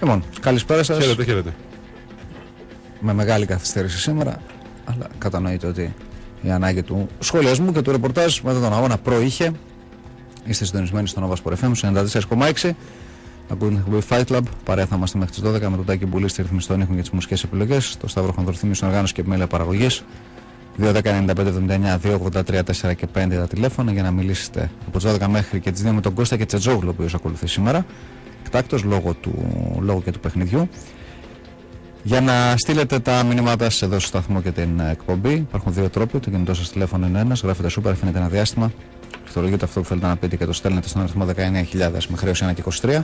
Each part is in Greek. Και μόνο. Καλησπέρα σας. Χαίρετε, χαίρετε. Με μεγάλη καθυστέρηση σήμερα, αλλά κατανοείται ότι η ανάγκη του σχολιασμού και του ρεπορτάζ μετά τον αγώνα προείχε. Είστε συντονισμένοι στον Όβα Πορεφέμου, 94,6. Ακούτε το Goodwill Fight Lab. Παρέα θα είμαστε μέχρι τις 12 με τον Τάκι Μπουλή στη ρυθμίση των ήχων για τις μουσικές επιλογές. Το Σταύρο Χονδροφήμου στην οργάνωση και επιμέλεια παραγωγής. 2.10.95.79.283.4 και 5 τα τηλέφωνα για να μιλήσετε από τις 12 μέχρι και τις 2 με τον Κώστα και Τσετζόγλου, ο οποίος ακολουθεί σήμερα. Εκτάκτος λόγω και του παιχνιδιού. Για να στείλετε τα μηνύματά σας εδώ στο σταθμό και την εκπομπή, υπάρχουν δύο τρόποι. Το κινητό σας τηλέφωνο είναι ένας, γράφετε super, αφήνετε ένα διάστημα. Πληκτρολογείτε αυτό που θέλετε να πείτε και το στέλνετε στον αριθμό 19.000 με χρέωση 1,23.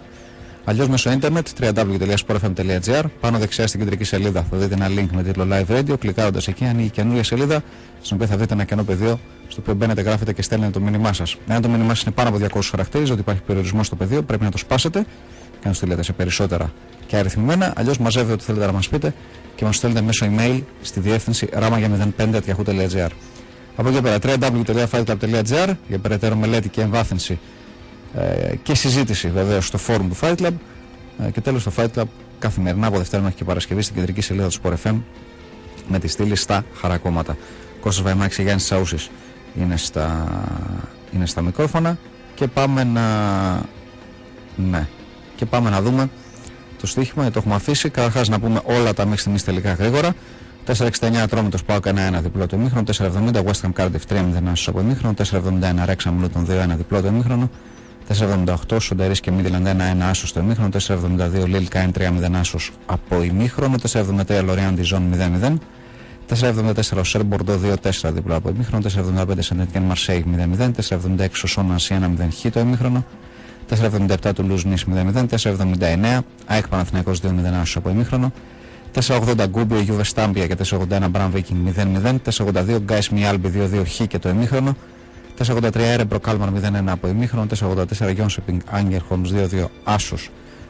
Αλλιώς μέσω ίντερνετ www.sportfile.gr. Πάνω δεξιά στην κεντρική σελίδα θα δείτε ένα link με τίτλο Live Radio. Κλικάροντας εκεί ανοίγει καινούργια σελίδα, στην οποία θα δείτε ένα κενό πεδίο στο οποίο μπαίνετε, γράφετε και στέλνετε το μήνυμά σας. Εάν το μήνυμά σας είναι πάνω από 200 χαρακτήρες, ότι υπάρχει περιορισμό στο πεδίο, πρέπει να το σπάσετε και να το στείλετε σε περισσότερα και αριθμημένα. Αλλιώς μαζεύετε ό,τι θέλετε να μας πείτε και μας στέλνετε μέσω email στη διεύθυνση rama05.gr. Από εκεί πέρα www.fightlab.gr για περαιτέρω μελέτη και εμβάθυνση και συζήτηση βεβαίως στο forum του Fight Lab, και τέλος στο Fight Lab καθημερινά από Δευτέρα μέχρι και Παρασκευή στην κεντρική σελίδα του Sport FM με τη στήλη στα χαρακόμματα. Κώστας Βαϊμάκης και Γιάννης Τσαούσης είναι στα μικρόφωνα και πάμε να δούμε το στοίχημα. Το έχουμε αφήσει. Καταρχάς να πούμε όλα τα μέχρι στιγμής τελικά γρήγορα. 4,69 Ατρόμητος ΠΑΟΚ 1-1 διπλό το ημίχρονο, 4,70 West Ham Cardiff 3-0 άσος από ημίχρονο, 4,71 Wrexham Luton 2-1 διπλό το ημίχρονο, 4,78 Σονταρίς και Midland 1-1 άσος στο ημίχρονο, 4,72 Lille Caen 3-0 άσος από ημίχρονο, 4,73 Lorient Dijon 0-0, 4,74 Auxerre Bordeaux 2-4 διπλό από ημίχρονο, 4,75 Saint-Étienne Marseille 0-0, 4,76 Sochaux Nancy 1-0 χ το ημίχρονο, 4,77 Toulouse Nice 0-0, 4,79 ΑΕΚ Παναθηναϊκός 2-0 άσος από ημίχρονο, 4,80 Γκούμπιο Γιούβε Στάμπια και 4,81 Μπραμ Βίκινγκ 0-0, 4,82 Γκάις Μιάλμπι 2-2 Χ και το ημίχρονο, 4,83 Έρεμπρο Κάλμαν 0-1 από ημίχρονο, 4,84 Γιόνσεπινγκ Άγγερ Χόμς 2-2 Άσος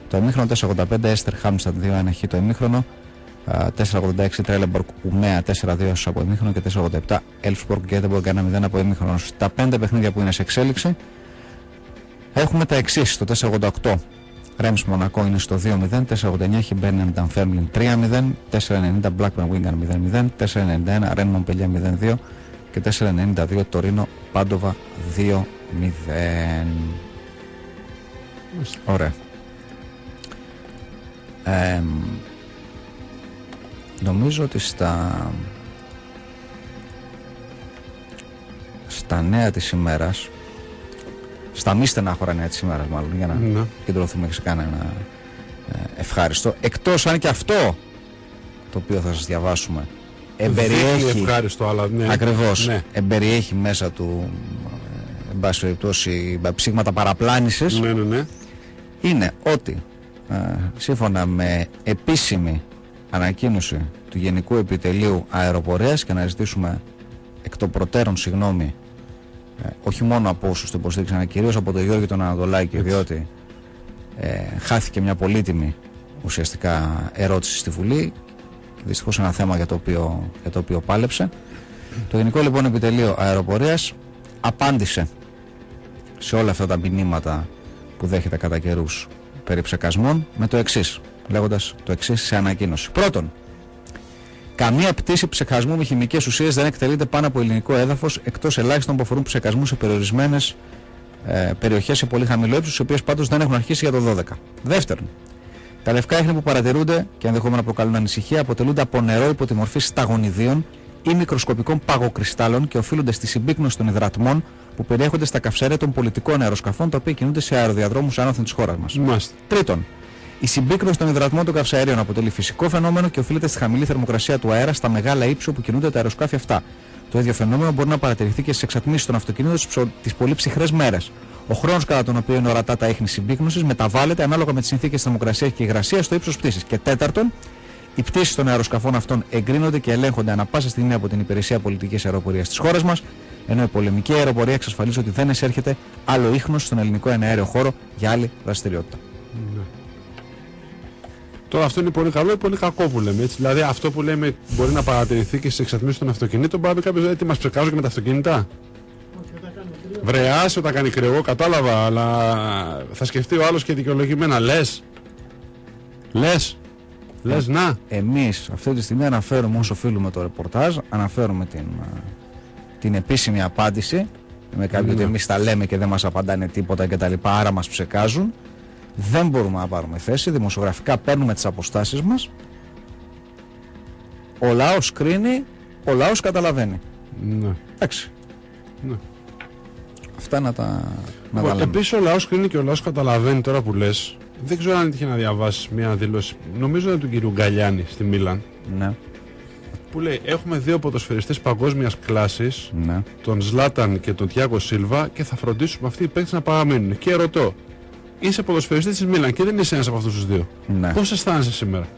το ημίχρονο, 4,85 Έστερ Χάμστατ 2-1 Χ το ημίχρονο, 4,86 Τρέλεμπορκ Ουμέα 4-2 Άσος από ημίχρονο και 4,87 Ελφσπορκ Γκέτεμπορκ 1-0 από ημίχρονο. Στα 5 παιχνίδια που είναι σε εξέλιξη έχουμε τα εξής: το 4,88 Ρέμς Μονακό είναι στο 2-0, 4,89 Χιμπέρνιαμ Φέρμλιν 3-0, 4,90 Blackburn Wigan 0-0, 4,91 Ρεν Μομπελιέ 0-2 και 4,92 Τωρίνο Πάντοβα 2-0. Ωραία. Νομίζω ότι στα νέα της ημέρας, στα μη στενάχωρα νέα της ημέρας μάλλον, για να κεντρωθούμε σε κανένα ευχάριστο, εκτός αν και αυτό το οποίο θα σας διαβάσουμε εμπεριέχει ευχάριστο, αλλά ναι, ακριβώς, ναι, εμπεριέχει μέσα του εν πάση περιπτώσει ψήγματα παραπλάνησης, ναι. Είναι ότι σύμφωνα με επίσημη ανακοίνωση του Γενικού Επιτελείου Αεροπορίας, και να ζητήσουμε εκ των προτέρων συγγνώμη όχι μόνο από όσους το υποστήριξαν, αλλά κυρίως από τον Γιώργο τον Αναδολάκη, διότι χάθηκε μια πολύτιμη ουσιαστικά ερώτηση στη Βουλή, και δυστυχώς ένα θέμα για το οποίο πάλεψε. Το Γενικό λοιπόν Επιτελείο Αεροπορίας απάντησε σε όλα αυτά τα μηνύματα που δέχεται κατά καιρούς περί ψεκασμών με το εξής, λέγοντας το εξής σε ανακοίνωση. Πρώτον, καμία πτήση ψεκασμού με χημικές ουσίες δεν εκτελείται πάνω από ελληνικό έδαφος, εκτός ελάχιστον που αφορούν ψεκασμού σε περιορισμένες περιοχές σε πολύ χαμηλό ύψος, οι οποίες πάντως δεν έχουν αρχίσει για το 12. Δεύτερον, τα λευκά ίχνη που παρατηρούνται και ενδεχόμενα προκαλούν ανησυχία αποτελούνται από νερό υπό τη μορφή σταγονιδίων ή μικροσκοπικών παγοκριστάλλων και οφείλονται στη συμπίκνωση των υδρατμών που περιέχονται στα καυσαέρια των πολιτικών αεροσκαφών, τα οποία κινούνται σε αεροδιαδρόμους άνωθεν της χώρας μας. Τρίτον, η συμπίκνωση των υδρατμών των καυσαερίων αποτελεί φυσικό φαινόμενο και οφείλεται στη χαμηλή θερμοκρασία του αέρα στα μεγάλα ύψη όπου κινούνται τα αεροσκάφη αυτά. Το ίδιο φαινόμενο μπορεί να παρατηρηθεί και στις εξατμίσεις των αυτοκινήτων τις πολύ ψυχρές μέρες. Ο χρόνος κατά τον οποίο είναι ορατά τα ίχνη συμπίκνωσης μεταβάλλεται ανάλογα με τις συνθήκες θερμοκρασίας και υγρασίας στο ύψος πτήσης. Και τέταρτον, οι πτήσεις των αεροσκαφών αυτών εγκρίνονται και ελέγχονται ανα πάσα στιγμή από την Υπηρεσία Πολιτικής Αεροπορίας της χώρας μας, ενώ η πολεμική αεροπορία εξασφαλίζει ότι δεν εισέρχεται άλλο ίχνος στον ελληνικό εναέριο χώρο για άλλη δραστηριότητα. Τώρα αυτό είναι πολύ καλό ή πολύ κακό που λέμε. Έτσι. Δηλαδή αυτό που λέμε μπορεί να παρατηρηθεί και στις εξατμίσεις των αυτοκινήτων. Μπορεί να πει κάποιος ότι μας ψεκάζουν και με τα αυτοκίνητα. Βρεάς όταν κάνει κρυό, κατάλαβα, αλλά θα σκεφτεί ο άλλος και δικαιολογημένα. Λες. Λες να. Εμείς αυτή τη στιγμή αναφέρουμε όσο οφείλουμε το ρεπορτάζ, αναφέρουμε την επίσημη απάντηση. Με κάποιο ότι εμείς τα λέμε και δεν μας απαντάνε τίποτα κτλ. Άρα μας ψεκάζουν. Δεν μπορούμε να πάρουμε θέση. Δημοσιογραφικά παίρνουμε τις αποστάσεις μας. Ο λαός κρίνει, ο λαός καταλαβαίνει. Ναι. Εντάξει. Ναι. Αυτά να τα λέμε. Επίσης ο λαός κρίνει και ο λαός καταλαβαίνει τώρα που λες. Δεν ξέρω αν είχε να διαβάσεις μια δήλωση, νομίζω είναι του κυρίου Γκαλιάνη στη Μίλαν. Ναι. Που λέει: έχουμε δύο ποδοσφαιριστές παγκόσμιας κλάσης, ναι, τον Ζλάταν και τον Τιάγο Σίλβα, και θα φροντίσουμε αυτοί οι παίκτες να παραμείνουν. Και ρωτώ, είσαι ποδοσφαιριστής της Μίλαν και δεν είσαι ένας από αυτούς τους δύο. Ναι. Πώς αισθάνεσαι σήμερα?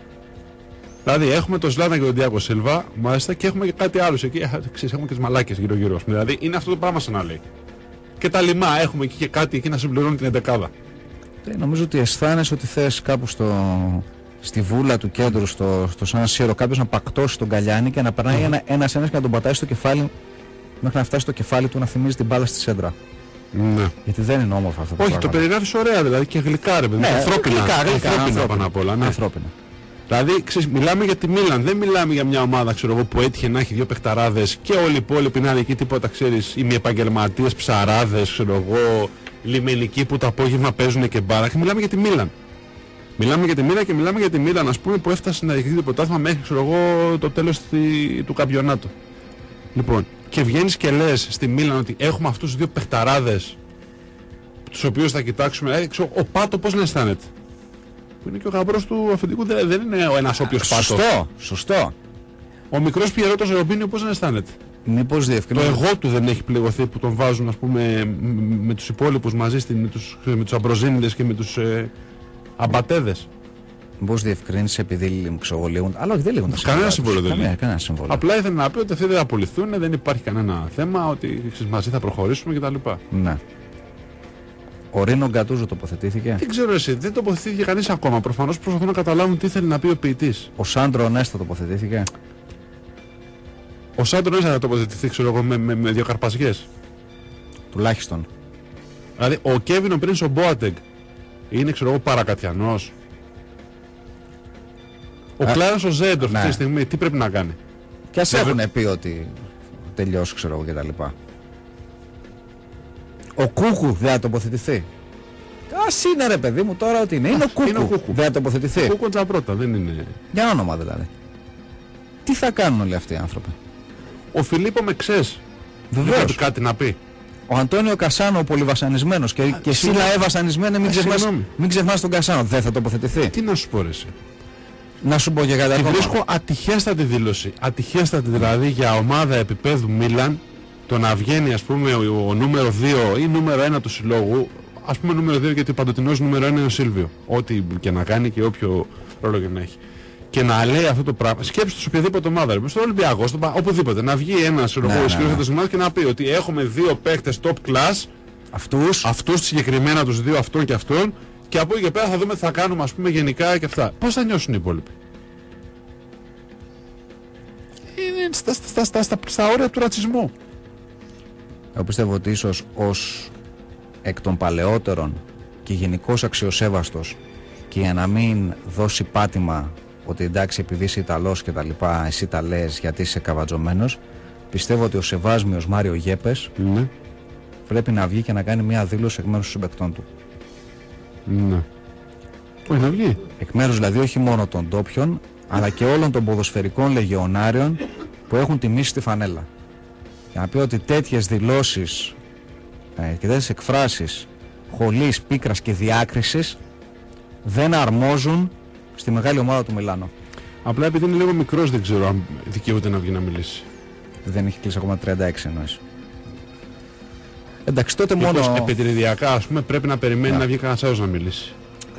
Δηλαδή, έχουμε τον Ζλάταν και τον Τιάγο Σίλβα, μάλιστα, και έχουμε και κάτι άλλο εκεί. Ξέρεις, έχουμε και τις μαλάκες γύρω-γύρω. Δηλαδή, είναι αυτό το πράγμα σαν να λέει. Και τα λιμά, έχουμε εκεί και κάτι εκεί να συμπληρώνει την εντεκάδα. Νομίζω ότι αισθάνεσαι ότι θες κάπου στη βούλα του κέντρου, στο σαν σιέρο, κάποιος να πακτώσει τον Γκαλιάνη και να περνάει ένας και να τον πατάει στο κεφάλι, μέχρι να φτάσει στο κεφάλι του να θυμίζει την μπάλα στη σέντρα. Ναι. Γιατί δεν είναι όμορφα αυτό το πράγμα. Όχι, το περιγράφεις ωραία δηλαδή και γλυκά, ρε παιδί. Ναι, ανθρώπινα πάνω απ' όλα. Ναι. Ανθρώπινα. Δηλαδή, ξέρεις, μιλάμε για τη Μίλαν, δεν μιλάμε για μια ομάδα, ξέρω εγώ, που έτυχε να έχει δύο παιχταράδες και όλοι οι υπόλοιποι να είναι εκεί τίποτα, ξέρεις, ημιεπαγγελματίες, ψαράδες, ξέρω εγώ, λιμενικοί που το απόγευμα παίζουν και μπάρα. Και μιλάμε για τη Μίλαν. Μιλάμε για τη Μίλαν και μιλάμε για τη Μίλαν, ας πούμε, που έφτασε να διεκδικεί το πρωτάθλημα μέχρι, ξέρω εγώ, το τέλος του καμπιονάτου. Λοιπόν, και βγαίνεις και λες στη Μίλαν ότι έχουμε αυτούς τους δύο παιχταράδες, τους οποίους θα κοιτάξουμε. Ξέρω, ο Πάτο πώς να αισθάνεται. Που είναι και ο γαμπρός του αφεντικού, δεν είναι ο ένας όποιος Πάτο. Σωστό. Ο μικρός Πιερώτος Ρομπίνιο πώς να αισθάνεται. Το εγώ του δεν έχει πληγωθεί που τον βάζουν, ας πούμε, με τους υπόλοιπους μαζί, με τους αμπροζίνιδες και με τους αμπατέδες. Μήπως διευκρίνησε επειδή ξεγολύουν, αλλά όχι, δεν λήγουν τα συμβόλαια. Κανένα συμβόλαιο. Απλά ήθελα να πει ότι αυτοί δεν απολυθούν, δεν υπάρχει κανένα θέμα, ότι μαζί θα προχωρήσουμε κτλ. Ναι. Ο Ρίνο Γκατούζο τοποθετήθηκε. Δεν ξέρω εσύ, δεν τοποθετήθηκε κανείς ακόμα. Προφανώς προσπαθούν να καταλάβουν τι θέλει να πει ο ποιητής. Ο Σάντρο Νέστα τοποθετήθηκε. Ο Σάντρο Νέστα θα τοποθετηθεί, ξέρω εγώ, με δύο καρπαζιές. Τουλάχιστον. Δηλαδή, ο Κέβιν Πρινς Μπόατεγκ είναι, ξέρω εγώ, παρακατιανός. Ο Κλάρας ο Ζέντορ, ναι, αυτή τη στιγμή τι πρέπει να κάνει. Και ας έχουν πει ότι τελειώσει, ξέρω εγώ, κτλ. Ο Κούκου δεν θα τοποθετηθεί. Ας είναι, ρε παιδί μου, τώρα ότι είναι. Είναι ο Κούκου. Δεν θα τοποθετηθεί. Ο Κούκου πρώτα, δεν είναι. Για όνομα δηλαδή. Τι θα κάνουν όλοι αυτοί οι άνθρωποι. Ο Φιλίππο με ξες. Βεβαίως. Κάτι να πει. Ο Αντώνιο Κασάνο, ο πολυβασανισμένος. Και εσύ λαέ βασανισμένε, μην ξεχνάς τον Κασάνο. Δεν θα τοποθετηθεί. Τι να σου πω, ρε εσύ. Να σου πω για κάτι ακόμα. Τη βρίσκω ατυχέστατη δήλωση. Ατυχέστατη δηλαδή για ομάδα επίπεδου Μίλαν. Το να βγαίνει, ας πούμε, ο νούμερο 2 ή νούμερο 1 του συλλόγου. Ας πούμε νούμερο 2, γιατί ο παντοτινός νούμερο 1 είναι ο Σίλβιο. Ό,τι και να κάνει και όποιο ρόλο και να έχει. Και να λέει αυτό το πράγμα, σκέψτε σε οποιαδήποτε ομάδα, στον Ολυμπιακό, οπουδήποτε. Να βγει ένας ισχυρός και να πει ότι έχουμε δύο παίκτες top class, αυτούς συγκεκριμένα τους δύο, αυτόν και αυτόν, και από εκεί και πέρα θα δούμε τι θα κάνουμε, ας πούμε, γενικά και αυτά. Πώς θα νιώσουν οι υπόλοιποι. Είναι στα όρια του ρατσισμού. Εγώ πιστεύω ότι ίσως ως εκ των παλαιότερων και γενικώς αξιοσέβαστος και για να μην δώσει πάτημα ότι εντάξει, επειδή είσαι Ιταλός και τα λοιπά, εσύ τα λες γιατί είσαι καβατζωμένος, πιστεύω ότι ο σεβάσμιος Μάριο Γέπες πρέπει να βγει και να κάνει μια δήλωση εκ μέρους των συμπαικτών του. Ναι. Όχι να βγει. Εκ μέρους δηλαδή όχι μόνο των ντόπιων, αλλά και όλων των ποδοσφαιρικών λεγεωνάριων που έχουν τιμήσει τη φανέλα. Για να πει ότι τέτοιες δηλώσεις και τέτοιες εκφράσεις χολής, πίκρας και διάκρισης δεν αρμόζουν στη μεγάλη ομάδα του Μιλάνο. Απλά επειδή είναι λίγο μικρός, δεν ξέρω αν δικαιούται να βγει να μιλήσει. Δεν έχει κλείσει ακόμα 36 εννοείς. Εντάξει, τότε λοιπόν, μόνο. Επιτριδιακά, ας πούμε, πρέπει να περιμένει να βγει κανένας άλλος να μιλήσει.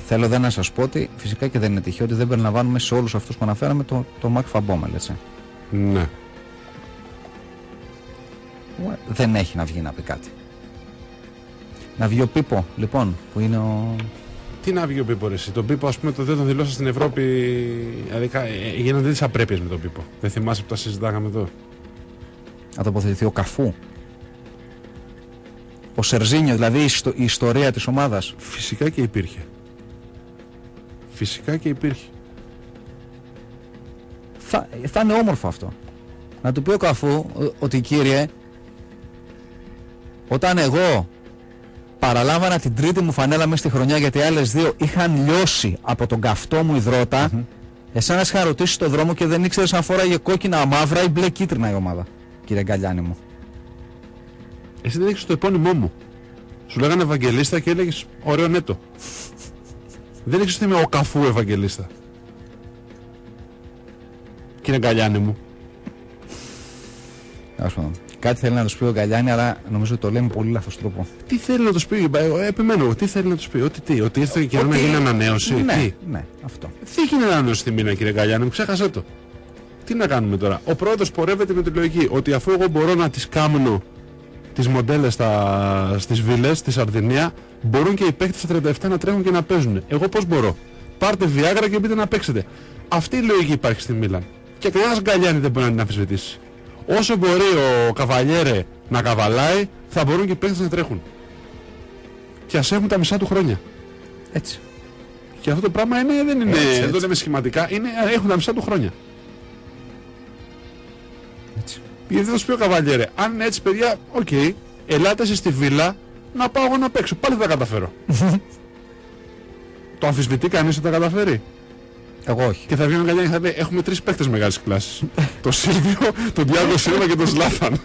Θέλω δε να σας πω ότι φυσικά και δεν είναι τυχαίο ότι δεν περιλαμβάνουμε σε όλους αυτούς που αναφέραμε το Μακ Φαμπόμελ, έτσι. Ναι. Δεν έχει να βγει να πει κάτι. Να βγει ο Πίπο, λοιπόν, που είναι ο. Τι να βγει ο Πίπο, εσύ. Τον Πίπο, ας πούμε, δεν τον δηλώσα στην Ευρώπη. Δηλαδή, γίνονται τις απρέπειες με τον Πίπο. Δεν θυμάσαι που τα συζητάγαμε εδώ. Να τοποθετηθεί ο Καφού. Ο Σερζίνιο, δηλαδή η ιστορία της ομάδας. Φυσικά και υπήρχε. Φυσικά και υπήρχε. Θα είναι όμορφο αυτό. Να του πει ο Καφού ότι κύριε, όταν εγώ παραλάβανα την τρίτη μου φανέλα μέσα στη χρονιά, γιατί οι άλλες δύο είχαν λιώσει από τον καυτό μου υδρότα, εσένα είχα ρωτήσει στον δρόμο και δεν ήξερες αν φοράγε κόκκινα, μαύρα ή μπλε κίτρινα η ομάδα, κύριε Γκαλιάνη μου. Εσύ δεν έχεις το επώνυμό μου. Σου λέγανε Ευαγγελίστα και έλεγες ωραίο νέτο. Δεν έχεις ότι είμαι ο Καφού Ευαγγελίστα. Κύριε Γκαλιάνη μου. Κάτι θέλει να τους πει ο Γκαλιάνη, αλλά νομίζω ότι το λέει με πολύ λάθος τρόπο. Τι θέλει να τους πει, επιμένω, τι θέλει να τους πει, ότι ήρθε καιρό να γίνει ανανέωση. Ναι, τι? Ναι, αυτό. Τι γίνει ανανέωση στη μήνα, κύριε Γκαλιάνη μου, ξέχασέ το. Τι να κάνουμε τώρα. Ο πρόεδρος πορεύεται με τη λογική ότι αφού εγώ μπορώ να τις κάνω τις μοντέλες στις βίλες, στη Σαρδινία, μπορούν και οι παίκτες στα 37 να τρέχουν και να παίζουν. Εγώ πώς μπορώ. Πάρτε Viagra και μπείτε να παίξετε. Αυτή η λογική υπάρχει στη Μίλαν. Και κανένας Γκαλιάνη δεν μπορεί να την αμφισβητήσει. Όσο μπορεί ο Καβαλιέρε να καβαλάει, θα μπορούν και οι παίκτες να τρέχουν. Και ας έχουν τα μισά του χρόνια. Έτσι. Και αυτό το πράγμα είναι, δεν είναι. Έτσι, εδώ λέμε σχηματικά, είναι, έχουν τα μισά του χρόνια. Έτσι. Γιατί θα σου πει ο Καβαλιέρε, αν είναι έτσι παιδιά, οκ, ελάτε εσείς στη βίλα να πάω εγώ να παίξω. Πάλι θα τα καταφέρω. Το αμφισβητεί κανείς ότι τα καταφέρει. Εγώ όχι. Και θα βγει ο Γκαλιάνη και θα λέει: έχουμε τρεις παίκτες μεγάλης κλάσης. Το Σίλβιο, τον Τιάγο Σίλβα και τον Ζλάταν.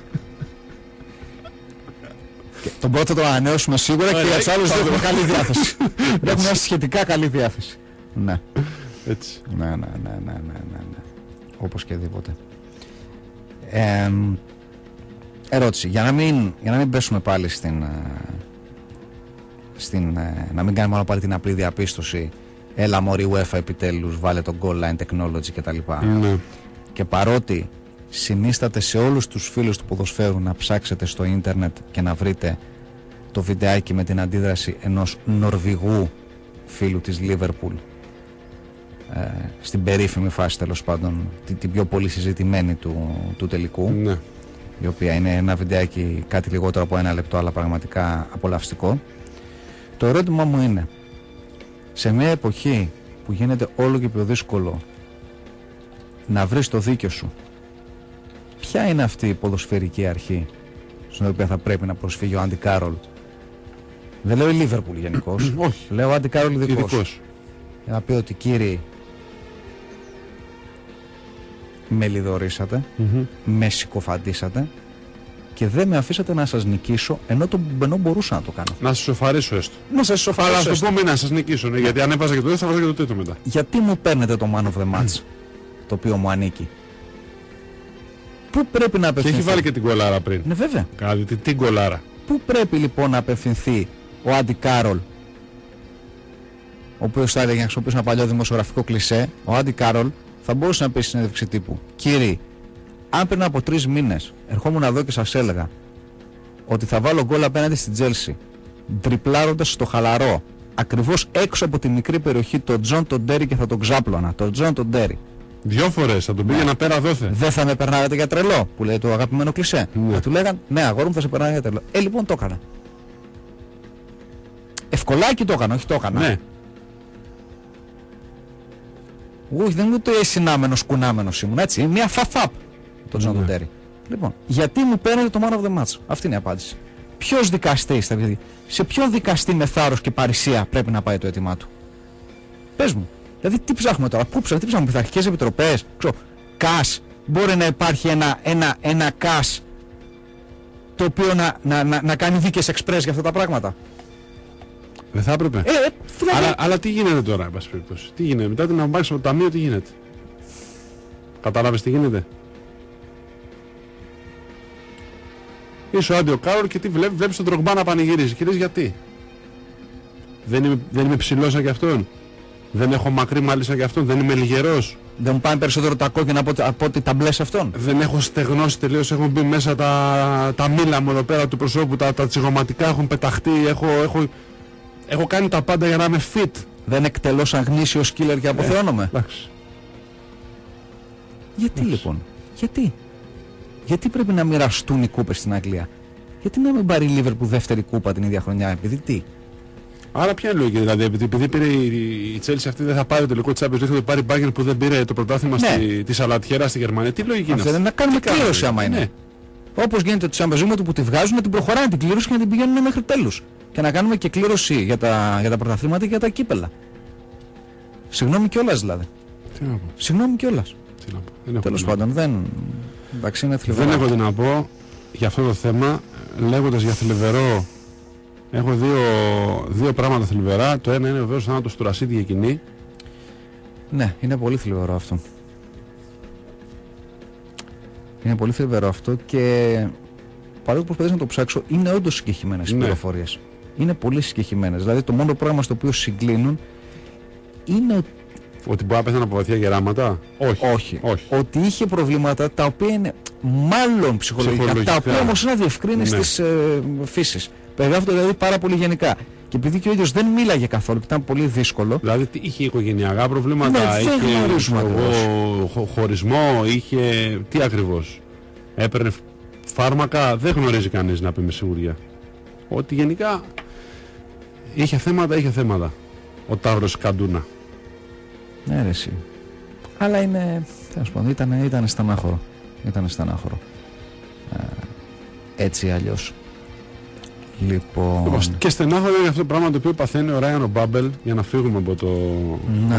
Τον πρώτο τον ανανεώσουμε σίγουρα και για τους άλλους δεν έχουμε καλή διάθεση. Έχουμε μια σχετικά καλή διάθεση. Ναι. Έτσι. Ναι. Όπως και δίποτε. Ερώτηση. Για να μην πέσουμε πάλι στην. Να μην κάνουμε άλλο πάλι την απλή διαπίστωση. Έλα μωρή UEFA επιτέλους, βάλε το goal line technology κτλ. Ναι. Και παρότι συνίσταται σε όλους τους φίλους του ποδοσφαίρου να ψάξετε στο ίντερνετ και να βρείτε το βιντεάκι με την αντίδραση ενός Νορβηγού φίλου της Λίβερπουλ στην περίφημη φάση, τέλος πάντων, την πιο πολύ συζητημένη του τελικού, ναι, η οποία είναι ένα βιντεάκι κάτι λιγότερο από 1 λεπτό, αλλά πραγματικά απολαυστικό. Το ερώτημα μου είναι: σε μια εποχή που γίνεται όλο και πιο δύσκολο να βρεις το δίκαιο σου, ποια είναι αυτή η ποδοσφαιρική αρχή στην οποία θα πρέπει να προσφύγει ο Άντι Κάρολ? Δεν λέω η Λίβερπουλ γενικώς. Όχι. Λέω Άντι Κάρολ ειδικός. Για να πει ότι κύριοι, με λιδωρήσατε, με συκοφαντήσατε και δεν με αφήσατε να σας νικήσω, ενώ μπορούσα να το κάνω. Να σας σοφαρίσω έστω. Αλλά ας το πούμε να σας νικήσω, ναι, γιατί αν έβαζα και το 2 θα βάζω και το τρίτο μετά. Γιατί μου παίρνετε το man of the match, το οποίο μου ανήκει? Πού πρέπει να απευθυνθεί? Και έχει βάλει και την κολάρα πριν. Ναι, βέβαια. Κάτι, την κολάρα. Πού πρέπει λοιπόν να απευθυνθεί ο Άντι Κάρολ, ο οποίος θα έλεγε, να χρησιμοποιήσω ένα παλιό δημοσιογραφικό κλισέ, ο Άντι Κάρολ θα μπορούσε να πει στη συνέντευξη τύπου: κύριοι, αν πριν από 3 μήνες ερχόμουν εδώ και σας έλεγα ότι θα βάλω γκολ απέναντι στην Τζέλσι, τριπλάροντας στο χαλαρό, ακριβώς έξω από τη μικρή περιοχή, τον Τζον τον Ντέρι και θα τον ξάπλωνα. Τον Τζον τον Ντέρι. 2 φορές θα τον πήγαινα πέρα δόθε. Δεν θα με περνάγατε για τρελό, που λέει το αγαπημένο κλισέ. Θα του λέγαν: ναι, αγόρι μου, θα σε περνάγατε για τρελό. Λοιπόν, το έκανα. Ευκολάκι το έκανα, όχι το έκανα. Ναι. Εγώ δεν είμαι ούτε συνάμενος κουνάμενος ήμουν, έτσι. Μια φαφάπ. Τον Τέρι. Λοιπόν, γιατί μου παίρνετε το man of the match? Αυτή είναι η απάντηση. Ποιος δικαστής θα βγει? Σε ποιον δικαστή με θάρρος και παρησία πρέπει να πάει το αίτημά του? Πες μου. Δηλαδή τι ψάχνουμε τώρα? Πού ψάχνουμε? Τι ψάχνουμε? Πειθαρχικές επιτροπές? Ξέρω. ΚΑΣ. Μπορεί να υπάρχει ένα ΚΑΣ το οποίο να κάνει δίκες εξπρές για αυτά τα πράγματα? Δεν θα έπρεπε. Αλλά τι γίνεται τώρα, εν πάση περιπτώσει? Τι γίνεται? Μετά την αμβάξη από το ταμείο, τι γίνεται? Κατάλαβες τι γίνεται? Είσαι ο Άντι ο Κάρολ και τι βλέπεις τον Ντρογκμπά να πανηγυρίζει. Κυρίες, γιατί? Δεν είμαι ψηλός σαν κι αυτόν. Δεν έχω μακρύ μαλλί σαν κι αυτόν. Δεν είμαι λιγερός. Δεν μου πάνε περισσότερο τα κόκκινα από ότι τα μπλε σε αυτόν. Δεν έχω στεγνώσει τελείως. Έχουν μπει μέσα τα μήλα μου εδώ πέρα του προσώπου. Τα τσιγωματικά έχουν πεταχτεί. Έχω κάνει τα πάντα για να είμαι fit. Δεν εκτελώ σαν γνήσιος killer και αποθεώνομαι. Γιατί λοιπόν? Γιατί πρέπει να μοιραστούν οι κούπες στην Αγγλία? Γιατί να μην πάρει η Λίβερπουλ δεύτερη κούπα την ίδια χρονιά? Επειδή τι? Άρα ποια είναι η λογική, δηλαδή, επειδή πήρε η Chelsea αυτή δεν θα πάρει το τελικό της Champions League, θα πάρει η Bayern που δεν πήρε το πρωτάθλημα στη Σαλατιέρα στη Γερμανία. Τι λογική είναι αυτή? Να κάνουμε κλήρωση άμα είναι. Όπως γίνεται το Champions League που τη βγάζουν, να την προχωράνε την κλήρωση και να την πηγαίνουν μέχρι τέλους. Και να κάνουμε και κλήρωση για τα πρωταθλήματα και για τα κύπελα. Συγγνώμη κιόλας δηλαδή. Τι να πω. Συγγνώμη κιόλας. Τέλος πάντων, εντάξει, είναι θλιβερό. Δεν έχω τι να πω για αυτό το θέμα, λέγοντας για θλιβερό. Έχω δύο πράγματα θλιβερά. Το ένα είναι βεβαίως ο θάνατος του Ρασίδη Γεκινή. Ναι, είναι πολύ θλιβερό αυτό. Είναι πολύ θλιβερό αυτό και παρόλο που προσπαθείς να το ψάξω, είναι όντως συγκεχημένες οι πληροφορίες. Είναι πολύ συγκεχημένες. Δηλαδή το μόνο πράγμα στο οποίο συγκλίνουν είναι ότι μπορεί να πέθανε από βαθιά γεράματα. Όχι. Ότι είχε προβλήματα τα οποία είναι μάλλον ψυχολογικά. Τα οποία όμως είναι αδιευκρίνες στις φύσεις. Περιγράφεται δηλαδή πάρα πολύ γενικά. Και επειδή και ο ίδιος δεν μίλαγε καθόλου, ήταν πολύ δύσκολο. Δηλαδή είχε οικογενειακά προβλήματα, είχε χωρισμό, είχε. Τι ακριβώς. Έπαιρνε φάρμακα, δεν γνωρίζει κανείς να πει με σιγουριά. Ότι γενικά είχε θέματα. Ο Ταύρος Καντούνα. Ναι, ρε εσύ. Αλλά είναι. Τέλος πάντων, ήταν στενάχωρο. Έτσι αλλιώς. Λοιπόν. Και στενάχωρο είναι αυτό το πράγμα το οποίο παθαίνει ο Ράιαν ο Μπάμπελ, για να φύγουμε από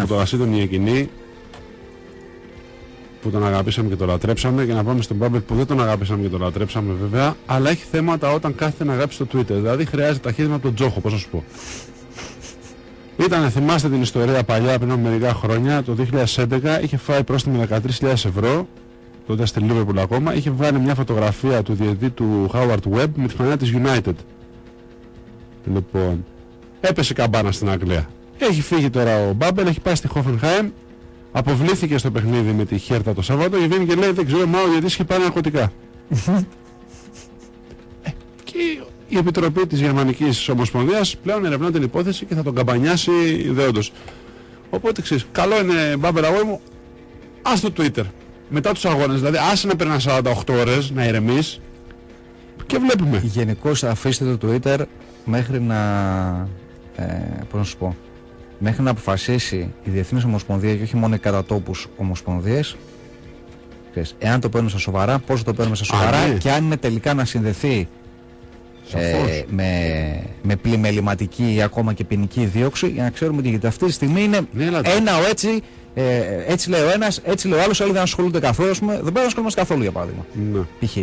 το ασύντονη Γεκινή που τον αγαπήσαμε και τον λατρέψαμε, και να πάμε στον Μπάμπελ που δεν τον αγαπήσαμε και τον λατρέψαμε βέβαια, αλλά έχει θέματα όταν κάθεται να γράψει στο Twitter. Δηλαδή χρειάζεται ταχύτητα από τον Τζόχο, πώς να σου πω. Θυμάστε την ιστορία παλιά πριν από μερικά χρόνια, το 2011 είχε φάει πρόστιμο 13.000 ευρώ, τότε στη Λίβερπουλ ακόμα, είχε βγάλει μια φωτογραφία του διαιτητή του Howard Webb με τη φανέλα της United. Λοιπόν, έπεσε καμπάνα στην Αγγλία. Έχει φύγει τώρα ο Μπάμπελ, έχει πάει στη Χόφενχάιμ, αποβλήθηκε στο παιχνίδι με τη Χέρτα το Σαββάτο και βγαίνει και λέει: δεν ξέρω, μα ο διαιτητής είχε πάρει ναρκωτικά. Και η Επιτροπή της Γερμανικής Ομοσπονδίας πλέον ερευνά την υπόθεση και θα τον καμπανιάσει ιδεόντως. Οπότε ξέρεις, καλό είναι Μπάμπελ αγόρι μου, ας το Twitter. Μετά τους αγώνες, δηλαδή άσε να περνά 48 ώρες να ηρεμείς και βλέπουμε. Γενικώς αφήστε το Twitter μέχρι να, πώς να σου πω, μέχρι να αποφασίσει η Διεθνής Ομοσπονδία και όχι μόνο οι κατατόπους ομοσπονδίες. Εάν το παίρνουμε στα σοβαρά, πόσο το παίρνουμε στα σοβαρά και αν είναι τελικά να συνδεθεί με πλημεληματική ή ακόμα και ποινική δίωξη, για να ξέρουμε ότι γιατί αυτή τη στιγμή είναι ένα ο έτσι, έτσι λέει ο ένας, έτσι λέει ο άλλος, άλλοι δεν ασχολούνται καθόλου, ας πούμε, δεν πρέπει να ασχολούμαστε καθόλου για παράδειγμα. Π.χ.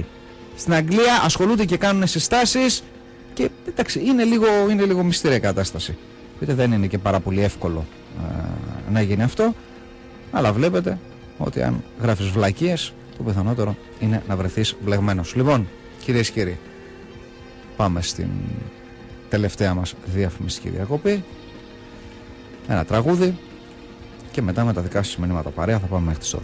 Στην Αγγλία ασχολούνται και κάνουν συστάσεις και εντάξει, είναι λίγο μυστήρια η κατάσταση. Δεν είναι και πάρα πολύ εύκολο να γίνει αυτό, αλλά βλέπετε ότι αν γράφεις βλακίες, το πιθανότερο είναι να βρεθείς βλεγμένος. Λοιπόν, κυρίες και κύριοι, πάμε στην τελευταία μας διαφημιστική διακοπή, ένα τραγούδι και μετά με τα δικά σας μηνύματα παρέα θα πάμε μέχρι τις 12.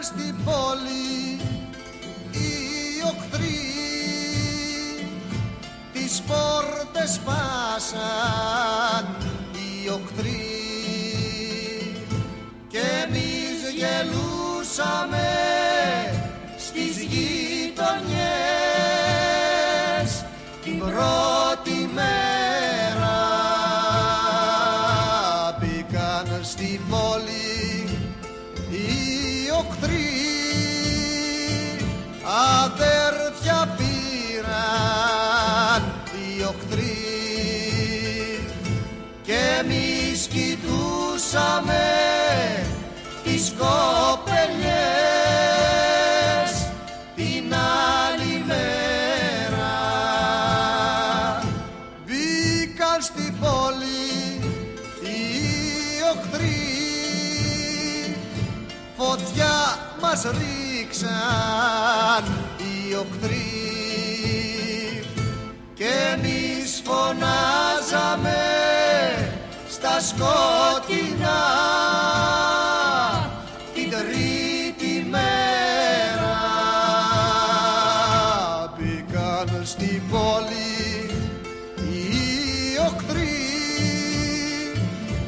Στην πόλη οι οχτροί τις πόρτες πάσαν οι οχτροί και εμείς γελούσαμε στις γειτονιές την πρώτη μέρα πήγαν στην πόλη αδέρφια πήραν οι οχτροί και εμείς κοιτούσαμε τις κοπελιές την άλλη μέρα. Μπήκαν στην πόλη οι οχτροί, φωτιά μας ρίξαν οι οχτροί και εμείς φωνάζαμε τα σκοτεινά την τρίτη μέρα. Πήγαν στην πόλη οι οχτροί,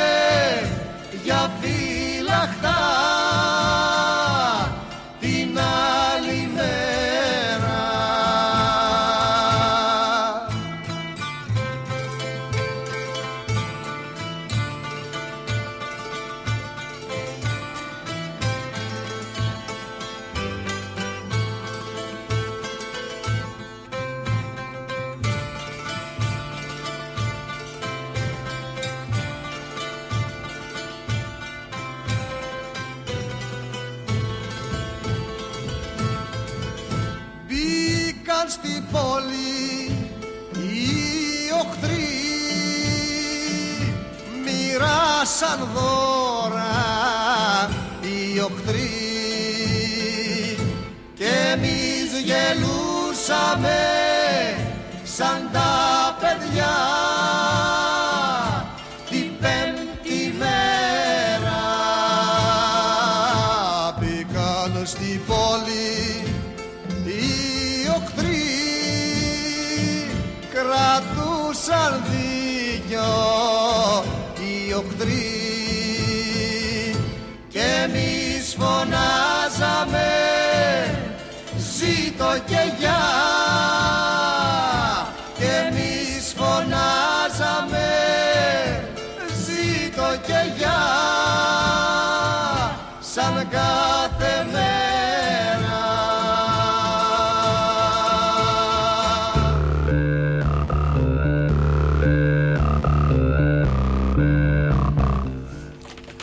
για φυλαχτά την άλλη μέρα. Στην πόλη οι οχτροί μοιράσαν δώρα, οι οχτροί και εμείς γελούσαμε σαν τα παιδιά την πέμπτη μέρα. Πήγαν στην πόλη κρατούσαν δυο οι οχτροί και εμείς φωνάζαμε ζήτω και γεια, και εμείς φωνάζαμε ζήτω και γεια σαν κάθε μέρα.